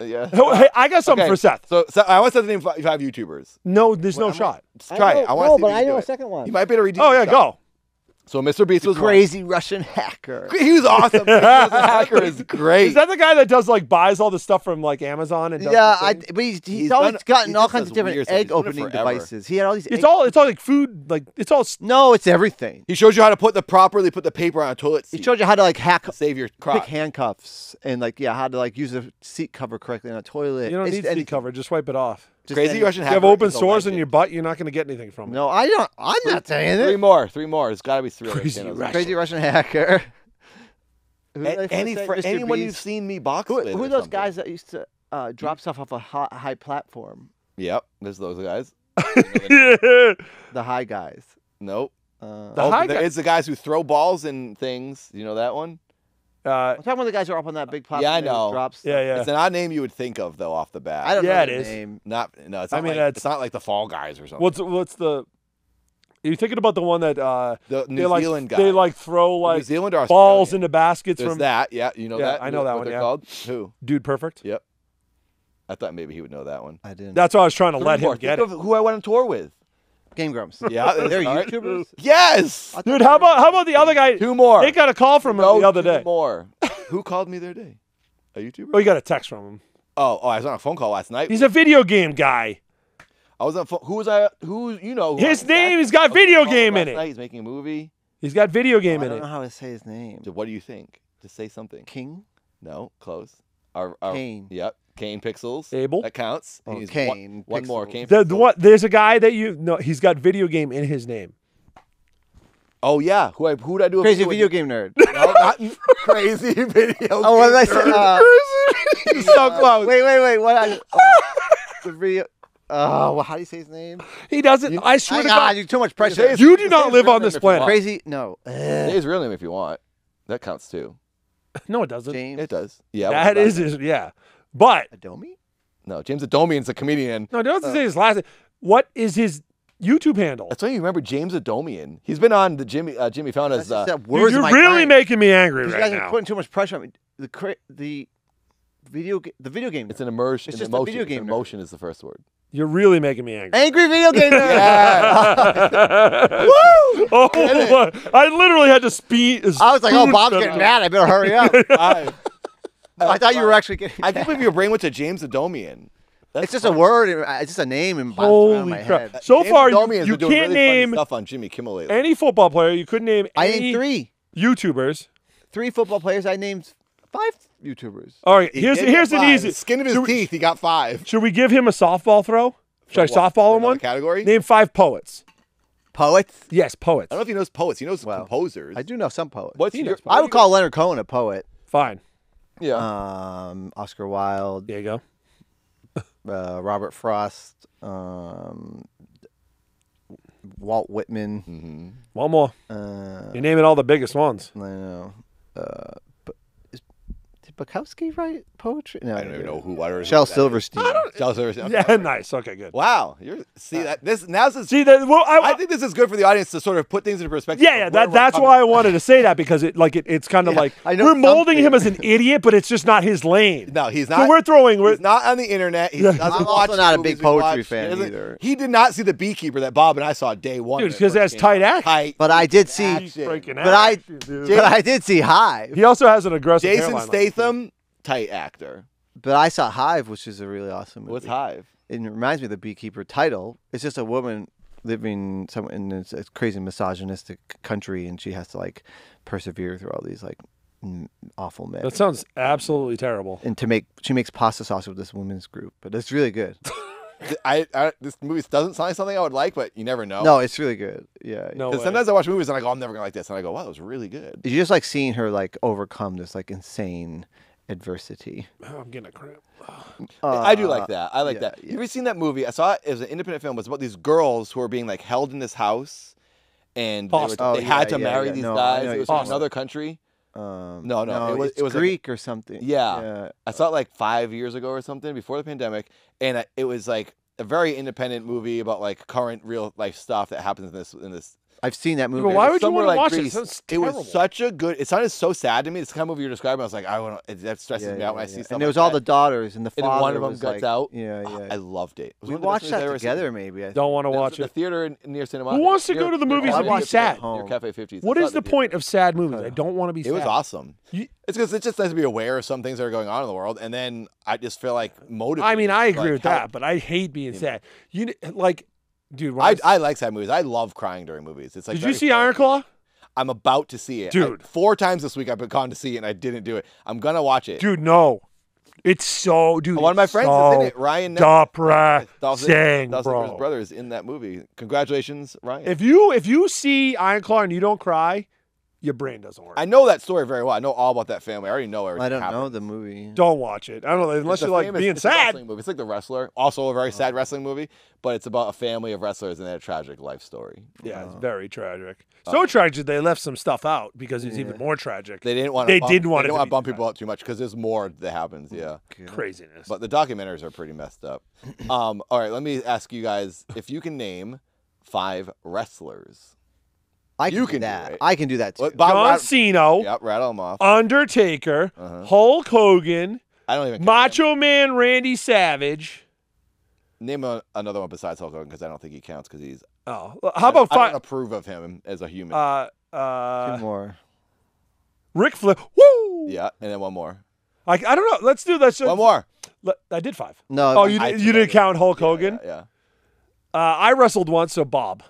it. Yeah. Hey, I got something okay. for Seth. So, so I want Seth to name five YouTubers. No, there's well, no I'm shot. Gonna, try I it. I want. No, but I know a second one. You might be able to read. Oh yeah, go. So Mister Beast was crazy one. Russian hacker. He was awesome. The hacker is great. Is that the guy that does like buys all the stuff from like Amazon and does yeah? I, but he's, he's, he's always done, gotten he all kinds of different egg opening devices. He had all these. It's egg all it's all like food. Like it's all no, it's everything. He shows you how to put the properly put the paper on a toilet seat. He showed you how to like hack save your crotch. Pick handcuffs and like yeah how to like use a seat cover correctly on a toilet. You don't it's, need anything. Seat cover. Just wipe it off. Just crazy Russian hacker. You have open source in your butt. You're not going to get anything from it. No, I don't. I'm three, not saying it. Three more. Three more. It's got to be three. Crazy Russian. Crazy Russian hacker. Any for anyone Beast. You've seen me box who, with? Who are those something? Guys that used to uh, drop stuff off a high, high platform? Yep, there's those guys. The high guys. Nope. Uh, the oh, high guys. It's the guys who throw balls and things. You know that one? Uh, I'm talking about the guys who are up on that big platform. Yeah, I know. Drops yeah, yeah. It's an odd name you would think of though off the bat. I don't yeah, know it is. Name. Not no. It's not I mean, like, it's not like the Fall Guys or something. What's what's the? Are you thinking about the one that uh, the New like, Zealand guy? They like throw like New Zealand or balls into baskets. There's from that. Yeah, you know yeah, that. I know what, that one. What yeah. Called? Who? Dude Perfect. Yep. I thought maybe he would know that one. I didn't. That's why I was trying to Three let more. Him get think it. Of who I went on tour with. Game Grumps. Yeah, they're YouTubers. Yes, dude. How about how about the other guy? Two more. They got a call from him no, the other two day. More. Who called me the other day? A YouTuber. Oh, you got a text from him. Oh, oh, I was on a phone call last night. He's a video game guy. I was on. Who was I? Who you know? Who his name. He's got video game in it. Night. He's making a movie. He's got video game oh, in it. I don't know how to say his name. So what do you think? Just say something. King. No, close. Our, our Kane. Yep. Kane Pixels. Abel. That counts. Oh, he's Kane. One, one more. Kane the, the what, there's a guy that you know. He's got video game in his name. Oh, yeah. Who I, who'd I do? Crazy a video, video game nerd. No, not crazy video game oh, what did I say? Uh, He's so uh, close. Wait, wait, wait. What? I, uh, the video. Oh, uh, well, how do you say his name? He doesn't. You, I swear to God. You're too much pressure. His, you do not live on this planet. Crazy. No. Say his real name if you want. That counts too. No, it doesn't. James. It does. Yeah. That is his. Yeah. But Adomi? No, James Adomian's a comedian. No, it doesn't uh, say his last name. What is his YouTube handle? That's why you remember James Adomian. He's been on the Jimmy uh, Jimmy Fallon's. Uh, Dude, you're really mind. Making me angry right now. You guys are now. Putting too much pressure on me. The cra the video the video game. Nerd. It's an immersion. It's just an emotion. A video game. Emotion is the first word. You're really making me angry. Angry video game nerd. Woo! Oh, I literally had to speed. I was like, oh, Bob's getting mad. I better hurry up. Five. Uh, I thought you were actually getting I can't believe your brain went to James Adomian. That's it's just fun. A word. It's just a name in my head. So James far, Adomian's you, you can't really name stuff on Jimmy Kimmel lately. Any football player. You couldn't name I any named three. YouTubers. Three football players. I named five YouTubers. All right. He here's here's an easy. Skin of his should teeth, we, he got five. Should we give him a softball throw? Should For I what? Softball him one? Category? Name five poets. Poets? Yes, poets. I don't know if he knows poets. He knows well, composers. I do know some poets. What's he your, knows poets. I would call Leonard Cohen a poet. Fine. Yeah. Um, Oscar Wilde. There you go. uh, Robert Frost. Um, Walt Whitman. Mm-hmm. One more. Uh, You're naming all the biggest ones. I know. Uh, Bukowski write poetry? No, I don't even know who. I don't Shel Silverstein. I don't, Shel Silverstein. Okay, yeah, right. Nice. Okay, good. Wow, you're see uh, that this now this, see that. Well, I, I think this is good for the audience to sort of put things into perspective. Yeah, yeah. That, that's why I wanted to say that because it like it, it's kind of yeah, like I know we're molding something. him as an idiot, but it's just not his lane. No, he's not. So we're throwing. We're, he's not on the internet. He's yeah. I'm also not a big poetry fan he either. He did not see The Beekeeper that Bob and I saw day one. Dude, because that's tight act. But I did see. But I, but I did see Hive. He also has an aggressive. Jason Statham. Tight actor, but I saw Hive, which is a really awesome movie. What's Hive? It reminds me of The Beekeeper title. It's just a woman living somewhere in this crazy misogynistic country, and she has to like persevere through all these like awful men. That sounds absolutely terrible. And to make she makes pasta sauce with this women's group, but it's really good. I, I this movie doesn't sound like something I would like, but you never know. No, it's really good. Yeah, no way. Sometimes I watch movies and I go, I'm never gonna like this, and I go, wow, it was really good. You just like seeing her like overcome this like insane adversity. Oh, I'm getting a cramp. Uh, I do like that. I like yeah, that. Yeah. You ever seen that movie? I saw it. It was an independent film. It was about these girls who are being like held in this house, and they, were, oh, they had yeah, to yeah, marry yeah. these no, guys. It was from another country. Um, no, no, no, it was it was Greek like, or something. Yeah. yeah, I saw it like five years ago or something before the pandemic, and I, it was like a very independent movie about like current real life stuff that happens in this in this. I've seen that movie. But why would you want to like watch Greece. it? It, it was such a good. It sounded so sad to me. It's the kind of movie you're describing. I was like, I want to. That stresses yeah, me yeah, out when yeah. I see something. And it was like all that. the daughters and the father. And one of them guts like, out. Yeah, yeah. Oh, I loved it. it we watched that together, maybe. I Don't want to watch it. The theater near Cinema. Who wants to go to the movies and be sad? Your Cafe fifties. What is the point of sad movies? I don't want to be sad. It was awesome. It's because it's just nice to be aware of some things that are going on in the world, and then I just feel like motivated. I mean, I agree with that, but I hate being sad. You like. Dude, I, I, I like sad movies. I love crying during movies. It's like Did you see Ironclaw? I'm about to see it. Dude. I, four times this week I've been gone to see it and I didn't do it. I'm going to watch it. Dude, no. It's so, dude. One of my friends so is in it. Ryan Dopra Sang, bro. His brother is in that movie. Congratulations, Ryan. If you, if you see Ironclaw and you don't cry, your brain doesn't work. I know that story very well. I know all about that family. I already know everything. I don't happened. know the movie. Don't watch it. I don't know unless you like being it's sad. Movie. It's like The Wrestler, also a very oh. sad wrestling movie, but it's about a family of wrestlers and their tragic life story. Yeah, oh. it's very tragic. Oh. So tragic they left some stuff out because it's yeah. even more tragic. They didn't want. They bump, didn't want. They don't want to bump people up too much because there's more that happens. Yeah, God. Craziness. But the documentaries are pretty messed up. um, all right, let me ask you guys if you can name five wrestlers. I can, you do can that. Do I can do that too. John Cena, yep, rattle him off. Undertaker, uh-huh. Hulk Hogan, I don't even Macho Man Randy Savage. Name a, another one besides Hulk Hogan because I don't think he counts because he's. Oh, how about I, five? I don't approve of him as a human. Uh, uh, Two more. Ric Flair. Woo! Yeah, and then one more. I I don't know. Let's do that. One more. Let, I did five. No. Oh, you I, did, you didn't count Hulk yeah, Hogan. Yeah. yeah. Uh, I wrestled once, so Bob.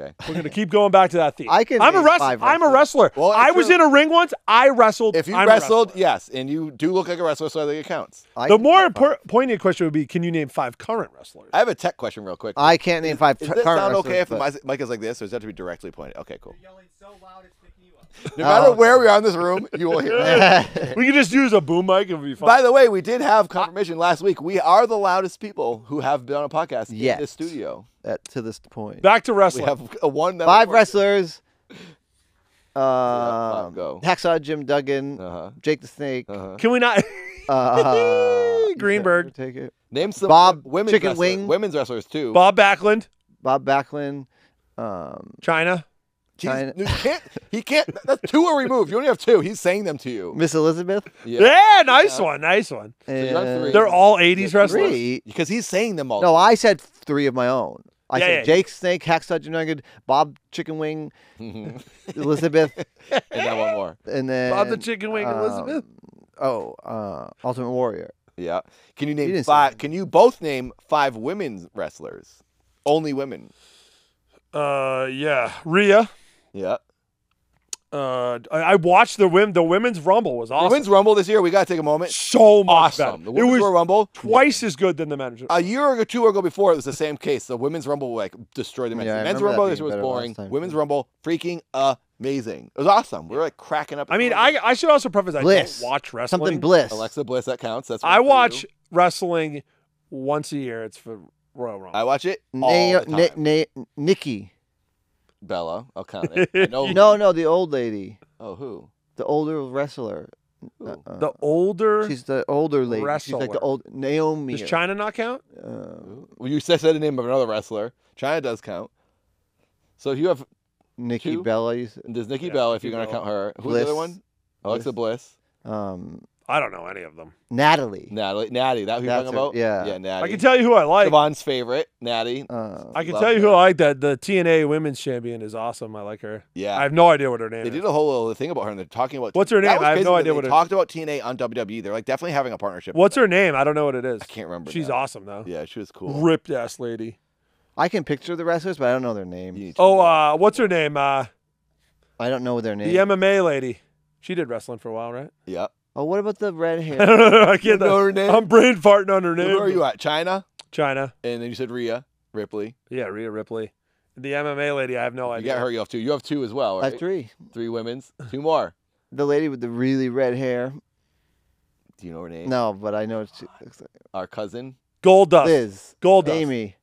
Okay. We're gonna keep going back to that theme. I can. I'm a wrestler. I'm a wrestler. Well, I was true. in a ring once. I wrestled. If you I'm wrestled, yes, and you do look like a wrestler, so I think it counts. I the more poignant question would be: can you name five current wrestlers? I have a tech question, real quick. I can't name five current wrestlers. Does that sound okay if the mic is like this, or does that have to be directly pointed? Okay, cool. You're yelling so loud it's picking you up. No matter oh, okay. where we are in this room, you will hear it. We can just use a boom mic and it'll be fine. By the way, we did have confirmation last week. We are the loudest people who have been on a podcast yes. in this studio. At, to this point. Back to wrestling. We have a one Five wrestlers. Um, go. Hacksaw Jim Duggan. Uh-huh. Jake the Snake. Uh-huh. Can we not? uh, Greenberg. Take it. Name some Bob women's Chicken wrestler. Wing. Women's wrestlers too. Bob Backlund. Bob Backlund. Um, China. China. You can't, he can't. That's two are removed. You only have two. He's saying them to you. Miss Elizabeth. Yeah, yeah nice yeah. one. Nice one. So they're all eighties yeah, wrestlers because he's saying them all. No, I said three of my own. I yeah, said yeah, Jake yeah. Snake, Hacksaw Jim Duggan, Bob Chicken Wing, Elizabeth, and then one more, and then Bob the Chicken Wing, um, Elizabeth. Oh, uh, Ultimate Warrior. Yeah. Can you name five? Can you both name five women's wrestlers? Only women. Uh, yeah, Rhea. Yeah. Uh, I watched the women. The women's rumble was awesome. The women's rumble this year, we gotta take a moment. So much awesome. Better. The women's it was rumble twice as good than the men's. A year or two ago before, it was the same case. The women's rumble like destroyed the men's. Yeah, the men's rumble this year was boring. Women's rumble freaking amazing. It was awesome. We were like cracking up. I mean, I I should also preface I Bliss. don't watch wrestling. Something Bliss. Alexa Bliss. That counts. That's what I watch you. wrestling once a year. It's for Royal Rumble. I watch it. All Nail, the time. Na Na Nikki. Bella, I'll count it. No, no, the old lady. Oh, who? The older wrestler. Uh, uh, the older. She's the older lady. Wrestler. She's like the old Naomi. Does China not count? Uh, well, you said, said the name of another wrestler. China does count. So if you have Nikki two, Bella, you said, there's Nikki yeah, Bella. If Nikki you're gonna Bella. count her, who's Bliss, the other one? Alexa Bliss. Bliss. Um, I don't know any of them. Natalie. Natalie. Natty. That who you're talking about? Yeah. Yeah, Natty. I can tell you who I like. Siobhan's favorite, Natty. Uh, I can tell you her. who I like. That the T N A Women's Champion is awesome. I like her. Yeah. I have no idea what her name they is. They did a whole little thing about her, and they're talking about. What's her name? I have no idea what her name is. They talked about T N A on W W E. They're like definitely having a partnership. What's her name? I don't know what it is. I can't remember. She's now. awesome, though. Yeah, she was cool. Ripped ass lady. I can picture the wrestlers, but I don't know their name. Oh, uh, what's her name? Uh, I don't know their name. The M M A lady. She did wrestling for a while, right? Yeah. Oh, what about the red hair? I don't know. I can't know her name. I'm brain farting on her name. Where are you at? China? China. And then you said Rhea Ripley. Yeah, Rhea Ripley. The M M A lady, I have no idea. You got her, you have two. You have two as well, right? I have three. Three women's. Two more. The lady with the really red hair. Do you know her name? No, but I know it's our cousin. Goldust. Liz. Goldust. Amy.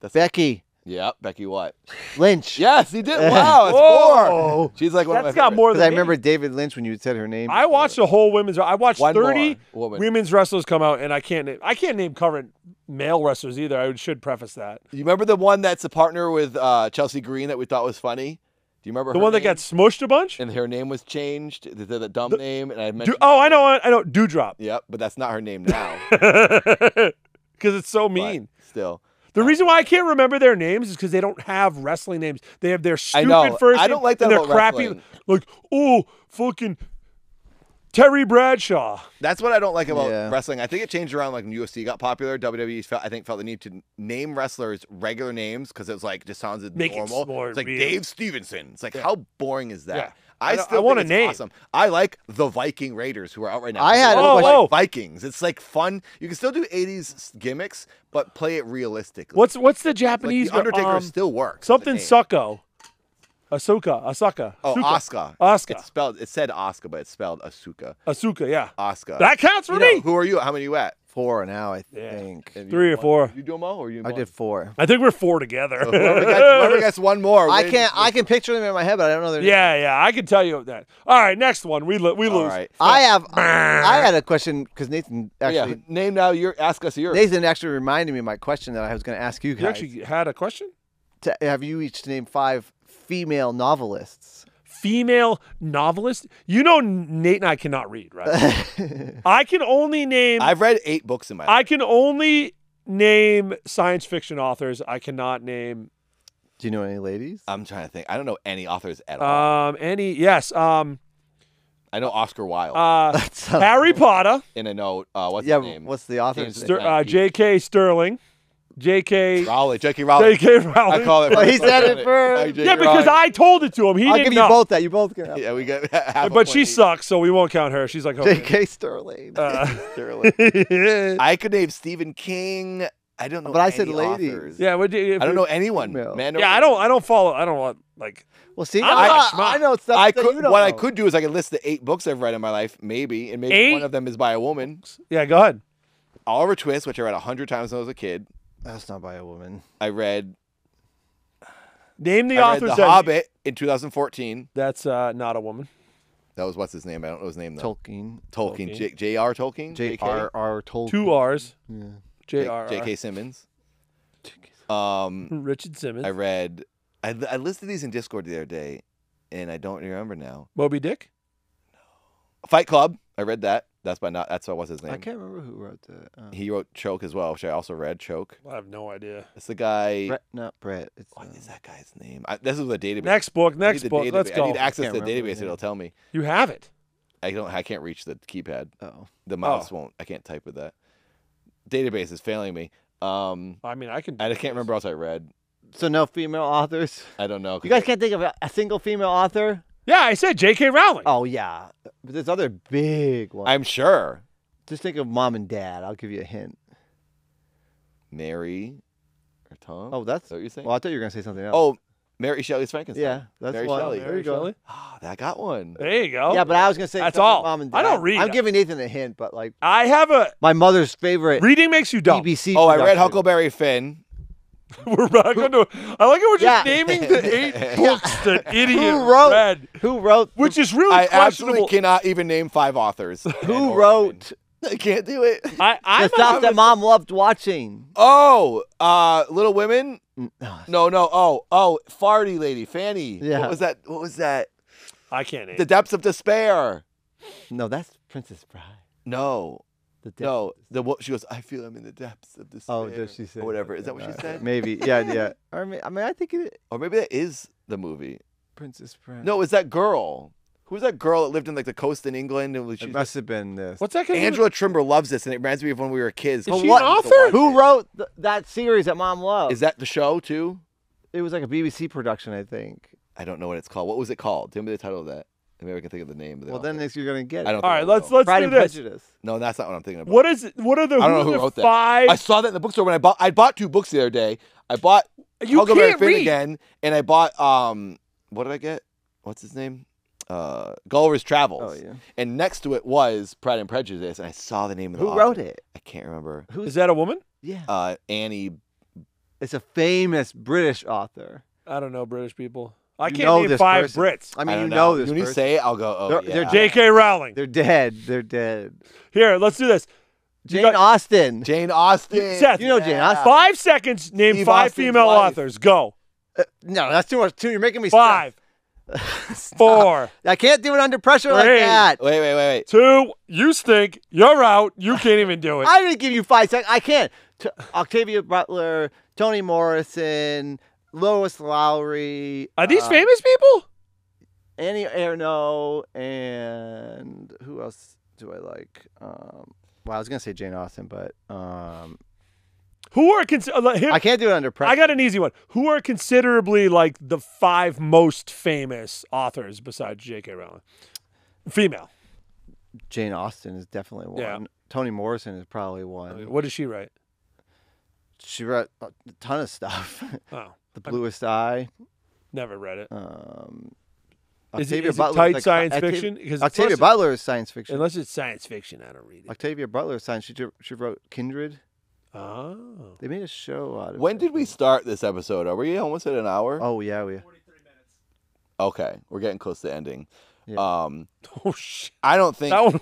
That's Becky. Yeah, Becky White. Lynch. Yes, he did. Wow, that's Whoa. four. She's like one that's of my got favorites. more than I remember David Lynch when you said her name. I before. watched the whole women's. I watched one thirty women. women's wrestlers come out, and I can't name. I can't name current male wrestlers either. I should preface that. You remember the one that's a partner with uh, Chelsea Green that we thought was funny? Do you remember the her one name? that got smushed a bunch? And her name was changed. The, the, the dumb the, name, and I mentioned. Oh, I know. I know. Dewdrop. Yep, but that's not her name now. Because it's so mean. But still. The reason why I can't remember their names is because they don't have wrestling names. They have their stupid I know. first name. I don't like that about crappy, wrestling. Like, oh, fucking Terry Bradshaw. That's what I don't like about yeah. wrestling. I think it changed around like when U F C got popular. W W E, felt, I think, felt the need to name wrestlers regular names because it was like just sounds Make normal. It more it's like real. Dave Stevenson. It's like, yeah. how boring is that? Yeah. I, I still I want think a it's name. awesome. I like the Viking Raiders who are out right now. I had oh, like oh. Vikings. It's like fun. You can still do eighties gimmicks, but play it realistically. What's what's the Japanese? Like the Undertaker um, still works. Something Sucko. Asuka. Asuka. Oh, Asuka. Asuka. It's spelled. It said Asuka, but it's spelled Asuka. Asuka. Yeah. Asuka. That counts for you me. Know, who are you? How many are you at? Four now, I think. Yeah. Three or one? four. You do them all, or you? I one? did four. I think we're four together. So whoever, gets, whoever gets one more. I can't. I can picture them in my head, but I don't know their. Yeah, name. yeah. I can tell you that. All right, next one. We we all lose. Right. I have. I had a question because Nathan actually yeah. name now. Your ask us yours. Nathan actually reminded me of my question that I was going to ask you guys. You actually had a question. To, have you each named five female novelists? Female novelist? You know Nate and I cannot read, right? I can only name... I've read eight books in my life. I can only name science fiction authors. I cannot name... Do you know any ladies? I'm trying to think. I don't know any authors at all. Um, any... Yes. Um, I know Oscar Wilde. Uh, Harry cool. Potter. In a note. Uh, what's yeah, his name? What's the author's Ster name? Uh, J K. Sterling. J K. Rowling. J K. Rowling. J K. Rowling. I call it. Well, he said it first. Yeah, because Rowling. I told it to him. He I'll didn't give you know. both that. You both get. Yeah, we got. Half but she sucks, so we won't count her. She's like J K. Sterling. Uh, Sterling. I could name Stephen King. I don't know. But any I said ladies. Yeah, what do you, I don't know anyone. Man, yeah, I don't. I don't follow. I don't want like. Well, see, I'm not, I, I know it's I could, you know. What I could do is I could list the eight books I've read in my life, maybe, and maybe eight? one of them is by a woman. Yeah, go ahead. Oliver Twist, which I read a hundred times when I was a kid. That's not by a woman. I read. Name the author. The Hobbit in two thousand fourteen. That's uh, not a woman. That was what's his name? I don't know his name though. Tolkien. Tolkien. Tolkien. J R. Tolkien. J R R Tolkien. Two R's. Yeah. J R R. J K. Simmons. Um, Richard Simmons. I read. I, I listed these in Discord the other day, and I don't remember now. Moby Dick. No. Fight Club. I read that. That's by not. That's what was his name. I can't remember who wrote that. Um, he wrote Choke as well, which I also read. Choke. I have no idea. It's the guy. Brett, not Brett. It's, what uh, is that guy's name? I, this is the database. Next book. Next book. Database. Let's go. I need access I to the database. The It'll tell me. You have it. I don't. I can't reach the keypad. Uh oh. The mouse oh. won't. I can't type with that. Database is failing me. Um. I mean, I can. I can't remember what else I read. So no female authors? I don't know. You guys can't think of a single female author? Yeah, I said J K. Rowling. Oh, yeah. But there's other big ones. I'm sure. Just think of mom and dad. I'll give you a hint. Mary or Tom? Oh, that's... Is that what you're saying? Well, I thought you were going to say something else. Oh, Mary Shelley's Frankenstein. Yeah, that's Mary one. Shelley. There you go. Oh, I got one. There you go. Yeah, but I was going to say that's all. Mom and dad. I don't read. I'm that. giving Nathan a hint, but like... I have a... My mother's favorite... Reading makes you dumb. B B C oh, I read Huckleberry Finn. We're not going to. I like it. We're just yeah. naming the eight books that idiot who wrote, read. Who wrote? Which is really I questionable. Absolutely cannot even name five authors. Who wrote? I can't do it. I, I the stuff that mom loved watching. Oh, uh, Little Women. No, no. Oh, oh, Farty Lady, Fanny. Yeah. What was that? What was that? I can't name. The Depths of Despair. No, that's Princess Bride. No. The no, the she goes. I feel I'm in the depths of despair. Oh, does she say? Or whatever. Is that what she said? Maybe. Yeah, yeah. Or I mean, I think it. Or maybe that is the movie. Princess Bride. No, it's that girl. Who's that girl that lived in like the coast in England? And it must have been this. What's that? Angela of... Trimber loves this, and it reminds me of when we were kids. Is she an author? Who wrote th that series that mom loved? Is that the show too? It was like a B B C production, I think. I don't know what it's called. What was it called? Tell me the title of that. Maybe I can think of the name. Of the well, author. Then you're gonna get it. I don't All right, let's know. let's Pride do and this. Prejudice. No, that's not what I'm thinking about. What is? It, what are the? I don't know who wrote five... that. I saw that in the bookstore when I bought. I bought two books the other day. I bought Huckleberry Finn read. again, and I bought um. What did I get? What's his name? Uh, Gulliver's Travels. Oh yeah. And next to it was Pride and Prejudice, and I saw the name of the author. Who wrote it? I can't remember. Who's is that? A woman? Yeah. Uh, Annie. It's a famous British author. I don't know British people. I you can't name five person. Brits. I mean, I you know, know this. When person. you say it, I'll go. Oh, they're, yeah. they're J K. Rowling. They're dead. They're dead. Here, let's do this. Jane got, Austen. Jane Austen. Seth, you know yeah. Jane Austen. Five seconds. Name Steve five Austin's female wife. authors. Go. Uh, no, that's too much. Two. You're making me. Five. Four. I can't do it under pressure three, like that. Wait, wait, wait, wait. Two. You stink. You're out. You can't even do it. I didn't give you five seconds. I can't. T Octavia Butler, Toni Morrison. Lois Lowry. Are these uh, famous people? Annie Ernaux and who else do I like? Um, well, I was gonna say Jane Austen, but um, who are consider? Here, I can't do it under pressure. I got an easy one. Who are considerably like the five most famous authors besides J K. Rowling? Female. Jane Austen is definitely one. Yeah. Toni Morrison is probably one. What does she write? She wrote a ton of stuff. Oh. The Bluest Eye. Never read it. Um, is it, is it tight like, science Octavia, fiction? Because Octavia Butler is science fiction. Unless it's science fiction, I don't read it. Octavia Butler is science. She, she wrote Kindred. Oh. They made a show out of it. When did we start this episode? Are we almost at an hour? Oh, yeah. We... forty-three minutes. Okay. We're getting close to ending. Yeah. Um, oh, shit. I don't think... That one...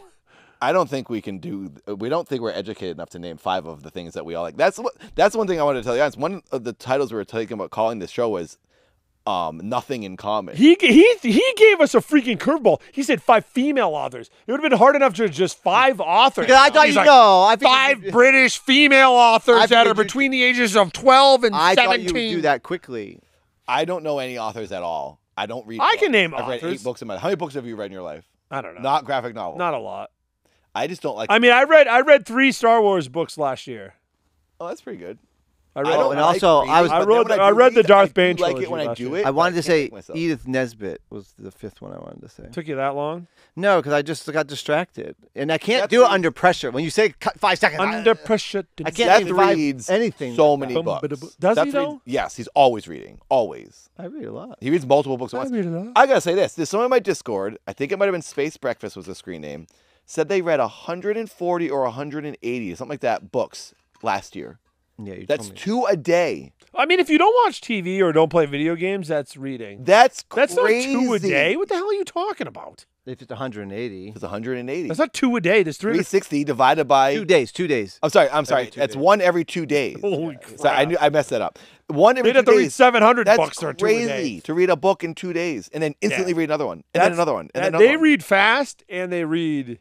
I don't think we can do. We don't think we're educated enough to name five of the things that we all like. That's what. That's one thing I wanted to tell you guys. One of the titles we were talking about calling this show was, um, nothing in common. He he he gave us a freaking curveball. He said five female authors. It would have been hard enough to just five authors. Because I thought He's you like, know, I think five you, British female authors I that are between you, the ages of twelve and I seventeen. I thought you would do that quickly. I don't know any authors at all. I don't read. I books. can name I've authors. I've read eight books in my life. How many books have you read in your life? I don't know. Not graphic novels. Not a lot. I just don't like. I mean, I read I read three Star Wars books last year. Oh, that's pretty good. I read, I oh, and like also reading. I was. I, read, I, I read the Darth Bane trilogy. Like it when I do it. I wanted to say Edith Nesbit was the fifth one I wanted to say. Took you that long? No, because I just got distracted, and I can't that's do it under pressure. When you say cut five seconds, under I, pressure, I can't Seth reads anything. So many books. Does Seth he though? Reads, yes, he's always reading. Always. I read a lot. He reads multiple books at once. I read a lot. I gotta say this. There's someone in my Discord. I think it might have been Space Breakfast was the screen name. Said they read one hundred forty or one hundred eighty, something like that, books last year. Yeah, you that's two a day. I mean, if you don't watch T V or don't play video games, that's reading. That's crazy. That's not two a day. What the hell are you talking about? If it's one hundred eighty, it's one hundred eighty. That's not two a day. There's three sixty divided by two days. Two days. I'm sorry. I'm sorry. That's days. one every two days. Holy yeah. crap! Sorry, I knew I messed that up. One every They'd two days. They'd have to read seven hundred that's bucks or two days. That's crazy to read a book in two days and then instantly yeah. read another one and that's, then another one. And that, then another they one. read fast and they read.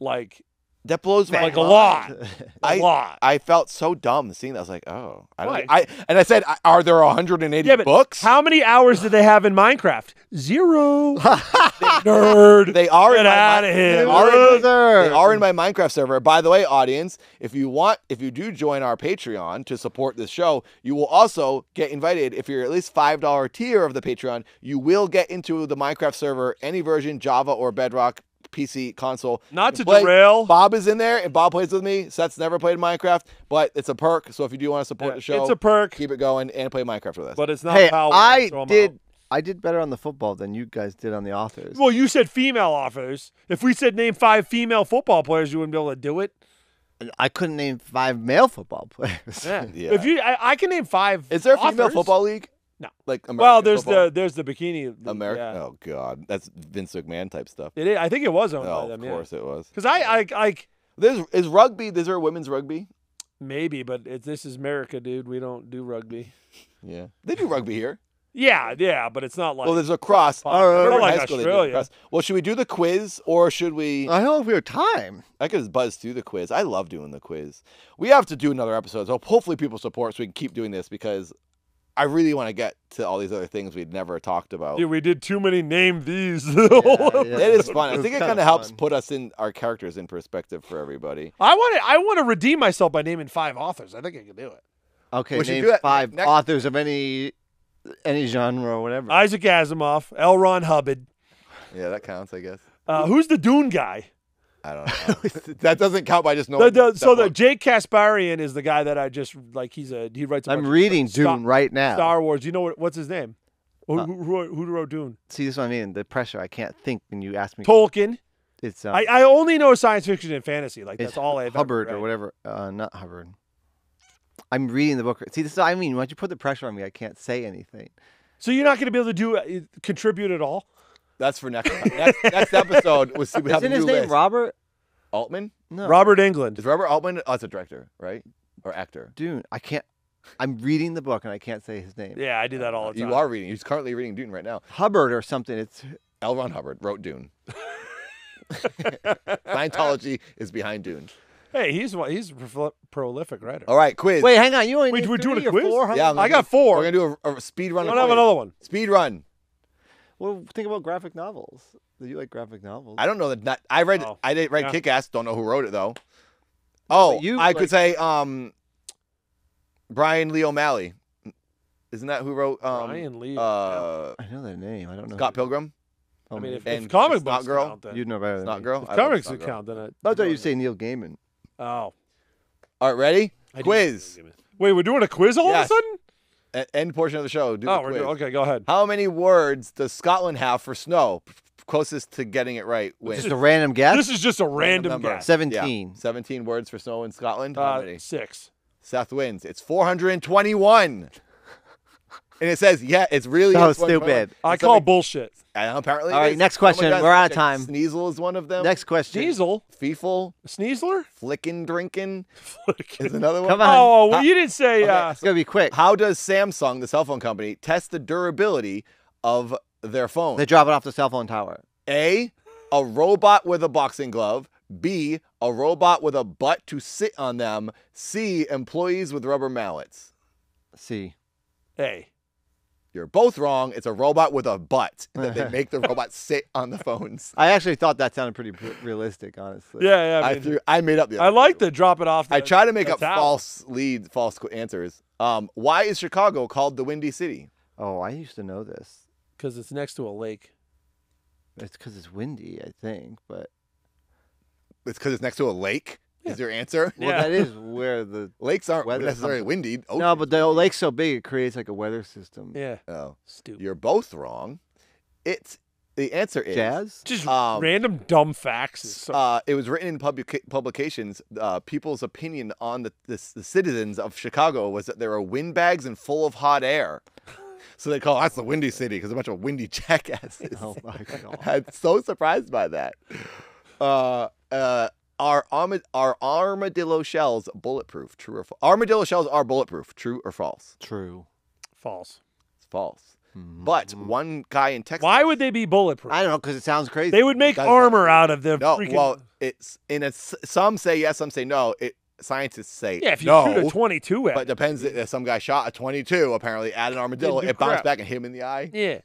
Like That blows my mind. Like a lot. I, a lot. I felt so dumb seeing that. I was like, oh. I, don't, I And I said, are there one hundred eighty yeah, books? How many hours did they have in Minecraft? Zero. Nerd. They are, Get in my, out of here. They, are in my, they are in my Minecraft server. By the way, audience, if you want, if you do join our Patreon to support this show, you will also get invited. If you're at least five dollar tier of the Patreon, you will get into the Minecraft server, any version, Java or Bedrock. P C, console. Not to play. Derail. Bob is in there, and Bob plays with me. Seth's never played Minecraft, but it's a perk. So if you do want to support yeah, the show, it's a perk. Keep it going and play Minecraft with us. But it's not. Hey, power, I so did. Out. I did better on the football than you guys did on the authors. Well, you said female authors. If we said name five female football players, you wouldn't be able to do it. I couldn't name five male football players. Yeah. yeah. If you, I, I can name five. Is there a authors? Female football league? No, like American well, there's football. the there's the bikini. America, yeah. oh god, that's Vince McMahon type stuff. It is, I think it was owned oh, by them. Of course yeah. it was. Because I, I, I, there's is rugby. Is there a women's rugby? Maybe, but it, this is America, dude. We don't do rugby. Yeah, they do rugby here. Yeah, yeah, but it's not like. Well, there's a cross. Uh, not like Australia. Cross. Well, should we do the quiz or should we? I don't know if we have time. I could just buzz through the quiz. I love doing the quiz. We have to do another episode. So hopefully people support so we can keep doing this because. I really want to get to all these other things we'd never talked about. Yeah, we did too many name these. yeah, yeah. It is fun. I think it, it kind of helps put us in our characters in perspective for everybody. I want to I want to redeem myself by naming five authors. I think I can do it. Okay, we name do five next... authors of any any genre or whatever. Isaac Asimov, L. Ron Hubbard. Yeah, that counts, I guess. Uh, who's the Dune guy? I don't know. That doesn't count by just knowing. The, the, so the Jake Kasparian is the guy that I just like. He's a he writes. A I'm reading of, Dune Star, right now. Star Wars. You know what? What's his name? Who, uh, who, who, who wrote Dune? See, this is what I mean. The pressure. I can't think when you ask me. Tolkien. It's. Um, I, I only know science fiction and fantasy. Like that's all I have. Hubbard or whatever. Uh, not Hubbard. I'm reading the book. See, this is what I mean. Once you put the pressure on me, I can't say anything. So you're not going to be able to do uh, contribute at all. That's for next time. next, next episode. We'll see. We have Isn't a new his name list. Robert Altman? No. Robert Englund. Is Robert Altman? Oh, it's a director, right? Or actor? Dune. I can't. I'm reading the book and I can't say his name. Yeah, I do that all the time. You are reading. He's currently reading Dune right now. Hubbard or something. It's L. Ron Hubbard wrote Dune. Scientology is behind Dune. Hey, he's he's a prolific writer. All right, quiz. Wait, hang on. You only Wait, need we're doing a quiz? Four, yeah, I got four. We're gonna do a, a speed run. I don't have another one. Speed run. Well, think about graphic novels. Do you like graphic novels? I don't know that. Not, I read. Oh, I didn't read yeah. Kick-Ass. Don't know who wrote it though. Oh, you, I like, could say um, Brian Lee O'Malley. Isn't that who wrote? Um, Brian Lee. Uh, I know that name. I don't know. Scott Pilgrim. Oh, I mean, if, if comic books count, then you'd know better. Not girl. If comics count, then I, I thought you'd say Neil Gaiman. Oh. All right, ready? I quiz. Wait, we're doing a quiz all yes. of a sudden. End portion of the show. Do oh, the we're quiz. Doing, okay, go ahead. How many words does Scotland have for snow? Closest to getting it right wins. Just a random guess? This is just a random, random guess. seventeen. Yeah. seventeen words for snow in Scotland? How uh, many? Six. Seth wins. It's four hundred twenty-one. And it says, yeah, it's really so stupid. I it's call something... bullshit. Uh, apparently. All right, next question. Oh, we're out of time. Sneasel is one of them. Next question. Sneasel. Feeful. Sneasler? Flickin' drinkin' is another one. Come on. Oh, well, you didn't say. Okay, uh, it's going to be quick. How does Samsung, the cell phone company, test the durability of their phone? They drop it off the cell phone tower. A, a robot with a boxing glove. B, a robot with a butt to sit on them. C, employees with rubber mallets. C. A. You're both wrong. It's a robot with a butt that they make the robot sit on the phones. I actually thought that sounded pretty realistic, honestly. Yeah, yeah. I, mean, I, threw, I made up the. I like to drop it off. The, I try to make up towel. false leads, false answers. Um, why is Chicago called the Windy City? Oh, I used to know this because it's next to a lake. It's because it's windy, I think, but it's because it's next to a lake. Is your answer? Well, yeah. That is where the lakes aren't necessarily windy. Ocean. No, but the lake's so big it creates like a weather system. Yeah. Oh, stupid. You're both wrong. It's the answer is jazz. Just um, random dumb facts. So uh, it was written in publica publications. Uh, people's opinion on the, the the citizens of Chicago was that there were windbags and full of hot air. So they call that's the Windy City because a bunch of windy jackasses. Oh my god! I'm so surprised by that. Uh. Uh. Are, are armadillo shells bulletproof? True or false? Armadillo shells are bulletproof. True or false? True. False. It's false. Mm-hmm. But one guy in Texas. Why would they be bulletproof? I don't know, because it sounds crazy. They would make armor out of them. No, freaking... well, it's in a, some say yes, some say no. It scientists say yeah. If you no, shoot a twenty-two, at but it depends. If some guy shot a twenty-two apparently at an armadillo, it bounced crap. back and hit him in the eye. Yeah.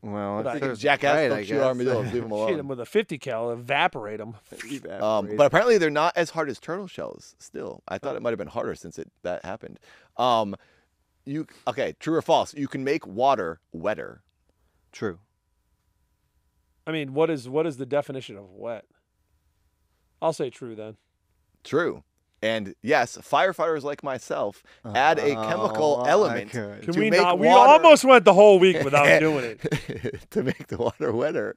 Well, if if Jackass right, don't shoot armadillos. Leave them alone. Shoot them with a fifty cal, evaporate them. evaporate. Um, but apparently they're not as hard as turtle shells. Still, I thought oh. it might have been harder since it that happened. Um, you okay? True or false? You can make water wetter. True. I mean, what is what is the definition of wet? I'll say true then. True. And yes, firefighters like myself add a chemical oh, element to Can we make not, water... We almost went the whole week without doing it. To make the water wetter.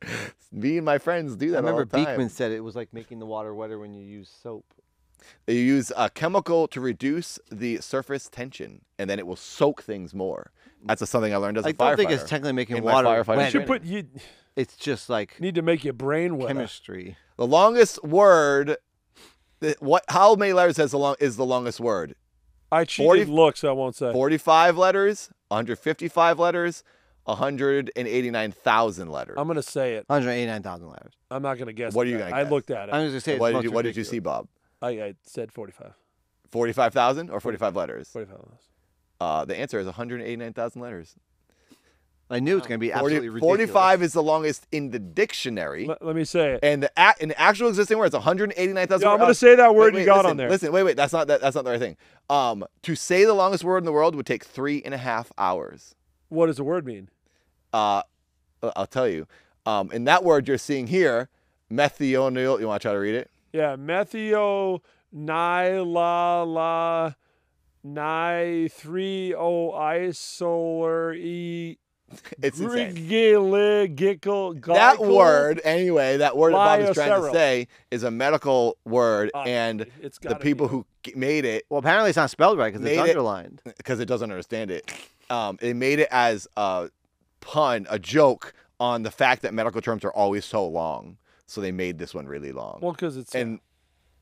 Me and my friends do that all the time. I remember Beekman said it was like making the water wetter when you use soap. You use a chemical to reduce the surface tension, and then it will soak things more. That's something I learned as a firefighter. I don't think it's technically making water wet. You put, you, it's just like... Need to make your brain wetter. Chemistry. The longest word... What? How many letters has the long, is the longest word? I cheated looks, I won't say. forty-five letters, one hundred fifty-five letters, one hundred eighty-nine thousand letters. I'm going to say it. one hundred eighty-nine thousand letters. I'm not going to guess. What are you going to guess? I looked at it. I'm going to say it. What did, you, what did you see, Bob? I, I said forty-five. forty-five thousand or forty-five letters? forty-five letters. Uh, the answer is one hundred eighty-nine thousand letters. I knew it's going to be absolutely ridiculous. forty-five is the longest in the dictionary. L let me say it. And the a in actual existing word, it's one hundred eighty-nine thousand. Yeah, I'm going to say that word wait, wait, you got listen, on there. Listen, wait, wait, that's not that, that's not the right thing. Um, to say the longest word in the world would take three and a half hours. What does the word mean? Uh, I'll tell you. Um, in that word you're seeing here, methionine. You want to try to read it? Yeah, methionine ni three o isolar e. It's insane. That word, anyway, that word that Bob is trying to say is a medical word, uh, and it's the people who made it... Well, apparently it's not spelled right because it's underlined. Because it doesn't understand it. Um, they made it as a pun, a joke, on the fact that medical terms are always so long. So they made this one really long. Well, because it's... And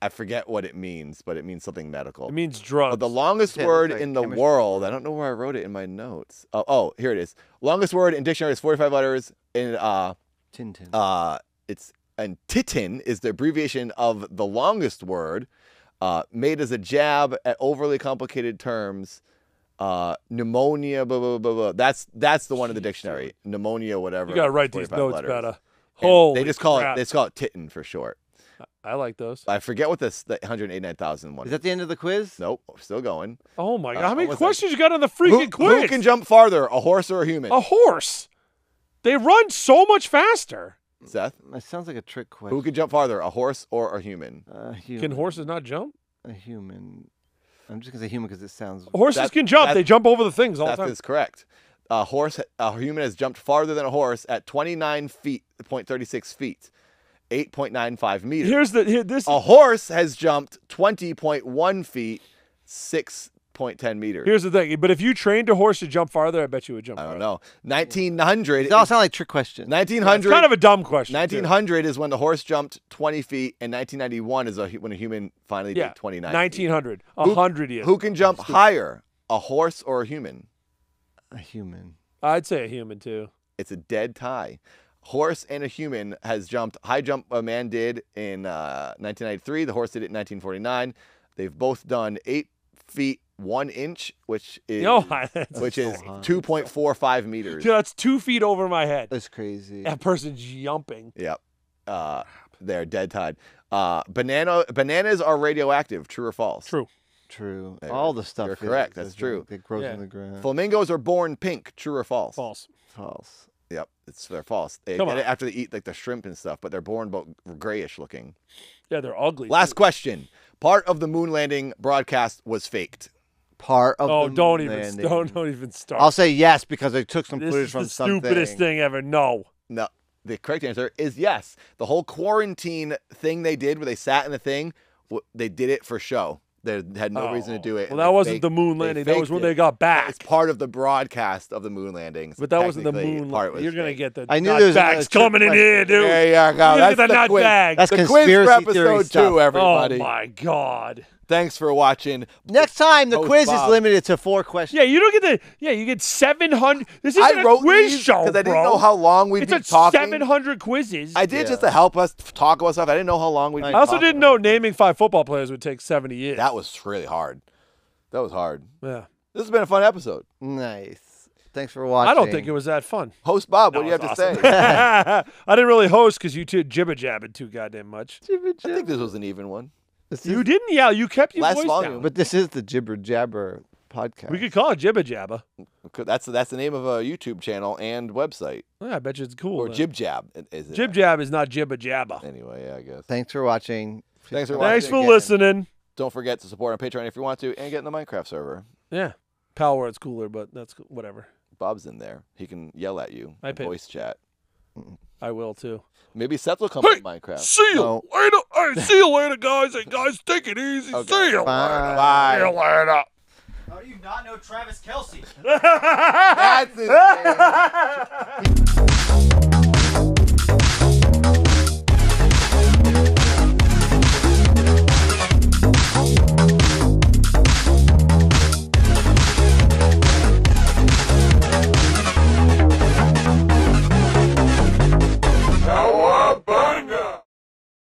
I forget what it means, but it means something medical. It means drugs. But the longest yeah, word like in the chemistry. world, I don't know where I wrote it in my notes. Oh, oh here it is. Longest word in dictionary is forty-five letters. In, uh, Tintin. Uh, it's, and titin is the abbreviation of the longest word, uh, made as a jab at overly complicated terms. Uh, pneumonia, blah, blah, blah, blah. That's, that's the one Jeez. in the dictionary. Pneumonia, whatever. You got to write these notes letters. better. Holy they just call crap. It. They just call it titin for short. I like those. I forget what this the one hundred eighty-nine thousand one is. Is that the end of the quiz? Nope. Still going. Oh, my God. Uh, How many questions that? you got on the freaking who, quiz? Who can jump farther, a horse or a human? A horse. They run so much faster. Seth? That sounds like a trick question. Who can jump farther, a horse or a human? Uh, human. Can horses not jump? A human. I'm just going to say human because it sounds... Horses that, can jump. That, they jump over the things all the time. That is correct. A, horse, a human has jumped farther than a horse at twenty-nine feet, point three six feet. eight point nine five meters. Here's the here, this. A horse has jumped twenty point one feet, six point one zero meters. Here's the thing, but if you trained a horse to jump farther, I bet you would jump. I don't farther. know. nineteen hundred. It all sounds like trick questions. nineteen hundred. Yeah, it's kind of a dumb question. nineteen hundred too. Is when the horse jumped twenty feet, and nineteen ninety-one is a, when a human finally yeah, did twenty-nine. nineteen hundred. Feet. one hundred years. Who can jump higher, a horse or a human? A human. I'd say a human too. It's a dead tie. Horse and a human has jumped. High jump a man did in uh, nineteen ninety-three. The horse did it in nineteen forty-nine. They've both done eight feet one inch, which is no, which is two point four five meters. Dude, that's two feet over my head. That's crazy. That person's jumping. Yep, uh, they're dead tied. Uh, banana bananas are radioactive. True or false? True. True. There. All the stuff. You're is, correct. That's true. It grows yeah. in the ground. Flamingos are born pink. True or false? False. False. Yep, it's they're false. They Come get on. it after they eat like the shrimp and stuff, but they're born both grayish looking. Yeah, they're ugly. Last too. question: part of the moon landing broadcast was faked. Part of oh, the don't moon even landing. don't don't even start. I'll say yes because they took some this footage is from the something. The stupidest thing ever. No. No, the correct answer is yes. The whole quarantine thing they did, where they sat in the thing, they did it for show. They had no oh. reason to do it. Well, that wasn't faked, the moon landing. That was when it. they got back. It's part of the broadcast of the moon landing. So but that wasn't the moon landing. You're going to get the I knew nut bags coming in here, dude. There you go. That's the, the nut bag. That's the conspiracy quiz for episode theory stuff. two, everybody. Oh, my God. Thanks for watching. Next time, the Host quiz Bob. is limited to four questions. Yeah, you don't get the. Yeah, you get seven hundred. This is a quiz show, because I didn't know how long we'd it's be talking. Seven hundred quizzes. I did yeah. just to help us talk about stuff. I didn't know how long we'd. I be also didn't about. know naming five football players would take seventy years. That was really hard. That was hard. Yeah. This has been a fun episode. Nice. Thanks for watching. I don't think it was that fun. Host Bob, that what do you have awesome. to say? I didn't really host because you two jibber jabbed too goddamn much. Jibber jabber. I think this was an even one. This you is, didn't yell. You kept your last voice volume. down. But this is the Jibber Jabber podcast. We could call it Jibber Jabber. That's that's the name of a YouTube channel and website. Yeah, I bet you it's cool. Or Jib Jab. Is it? Jib Jab is not Jibber Jabber. Anyway, yeah, I guess. Thanks for watching. Thanks for watching. Thanks for again. listening. Don't forget to support on Patreon if you want to, and get in the Minecraft server. Yeah, Pal World's cooler, but that's cool. Whatever. Bob's in there. He can yell at you. I in voice chat. I will too. Maybe Seth will come hey, up Minecraft. See you no. later. Hey, see you later, guys. Hey, guys, take it easy. Okay. See you Bye. later. Bye. See you later. How do you not know Travis Kelsey? That's insane.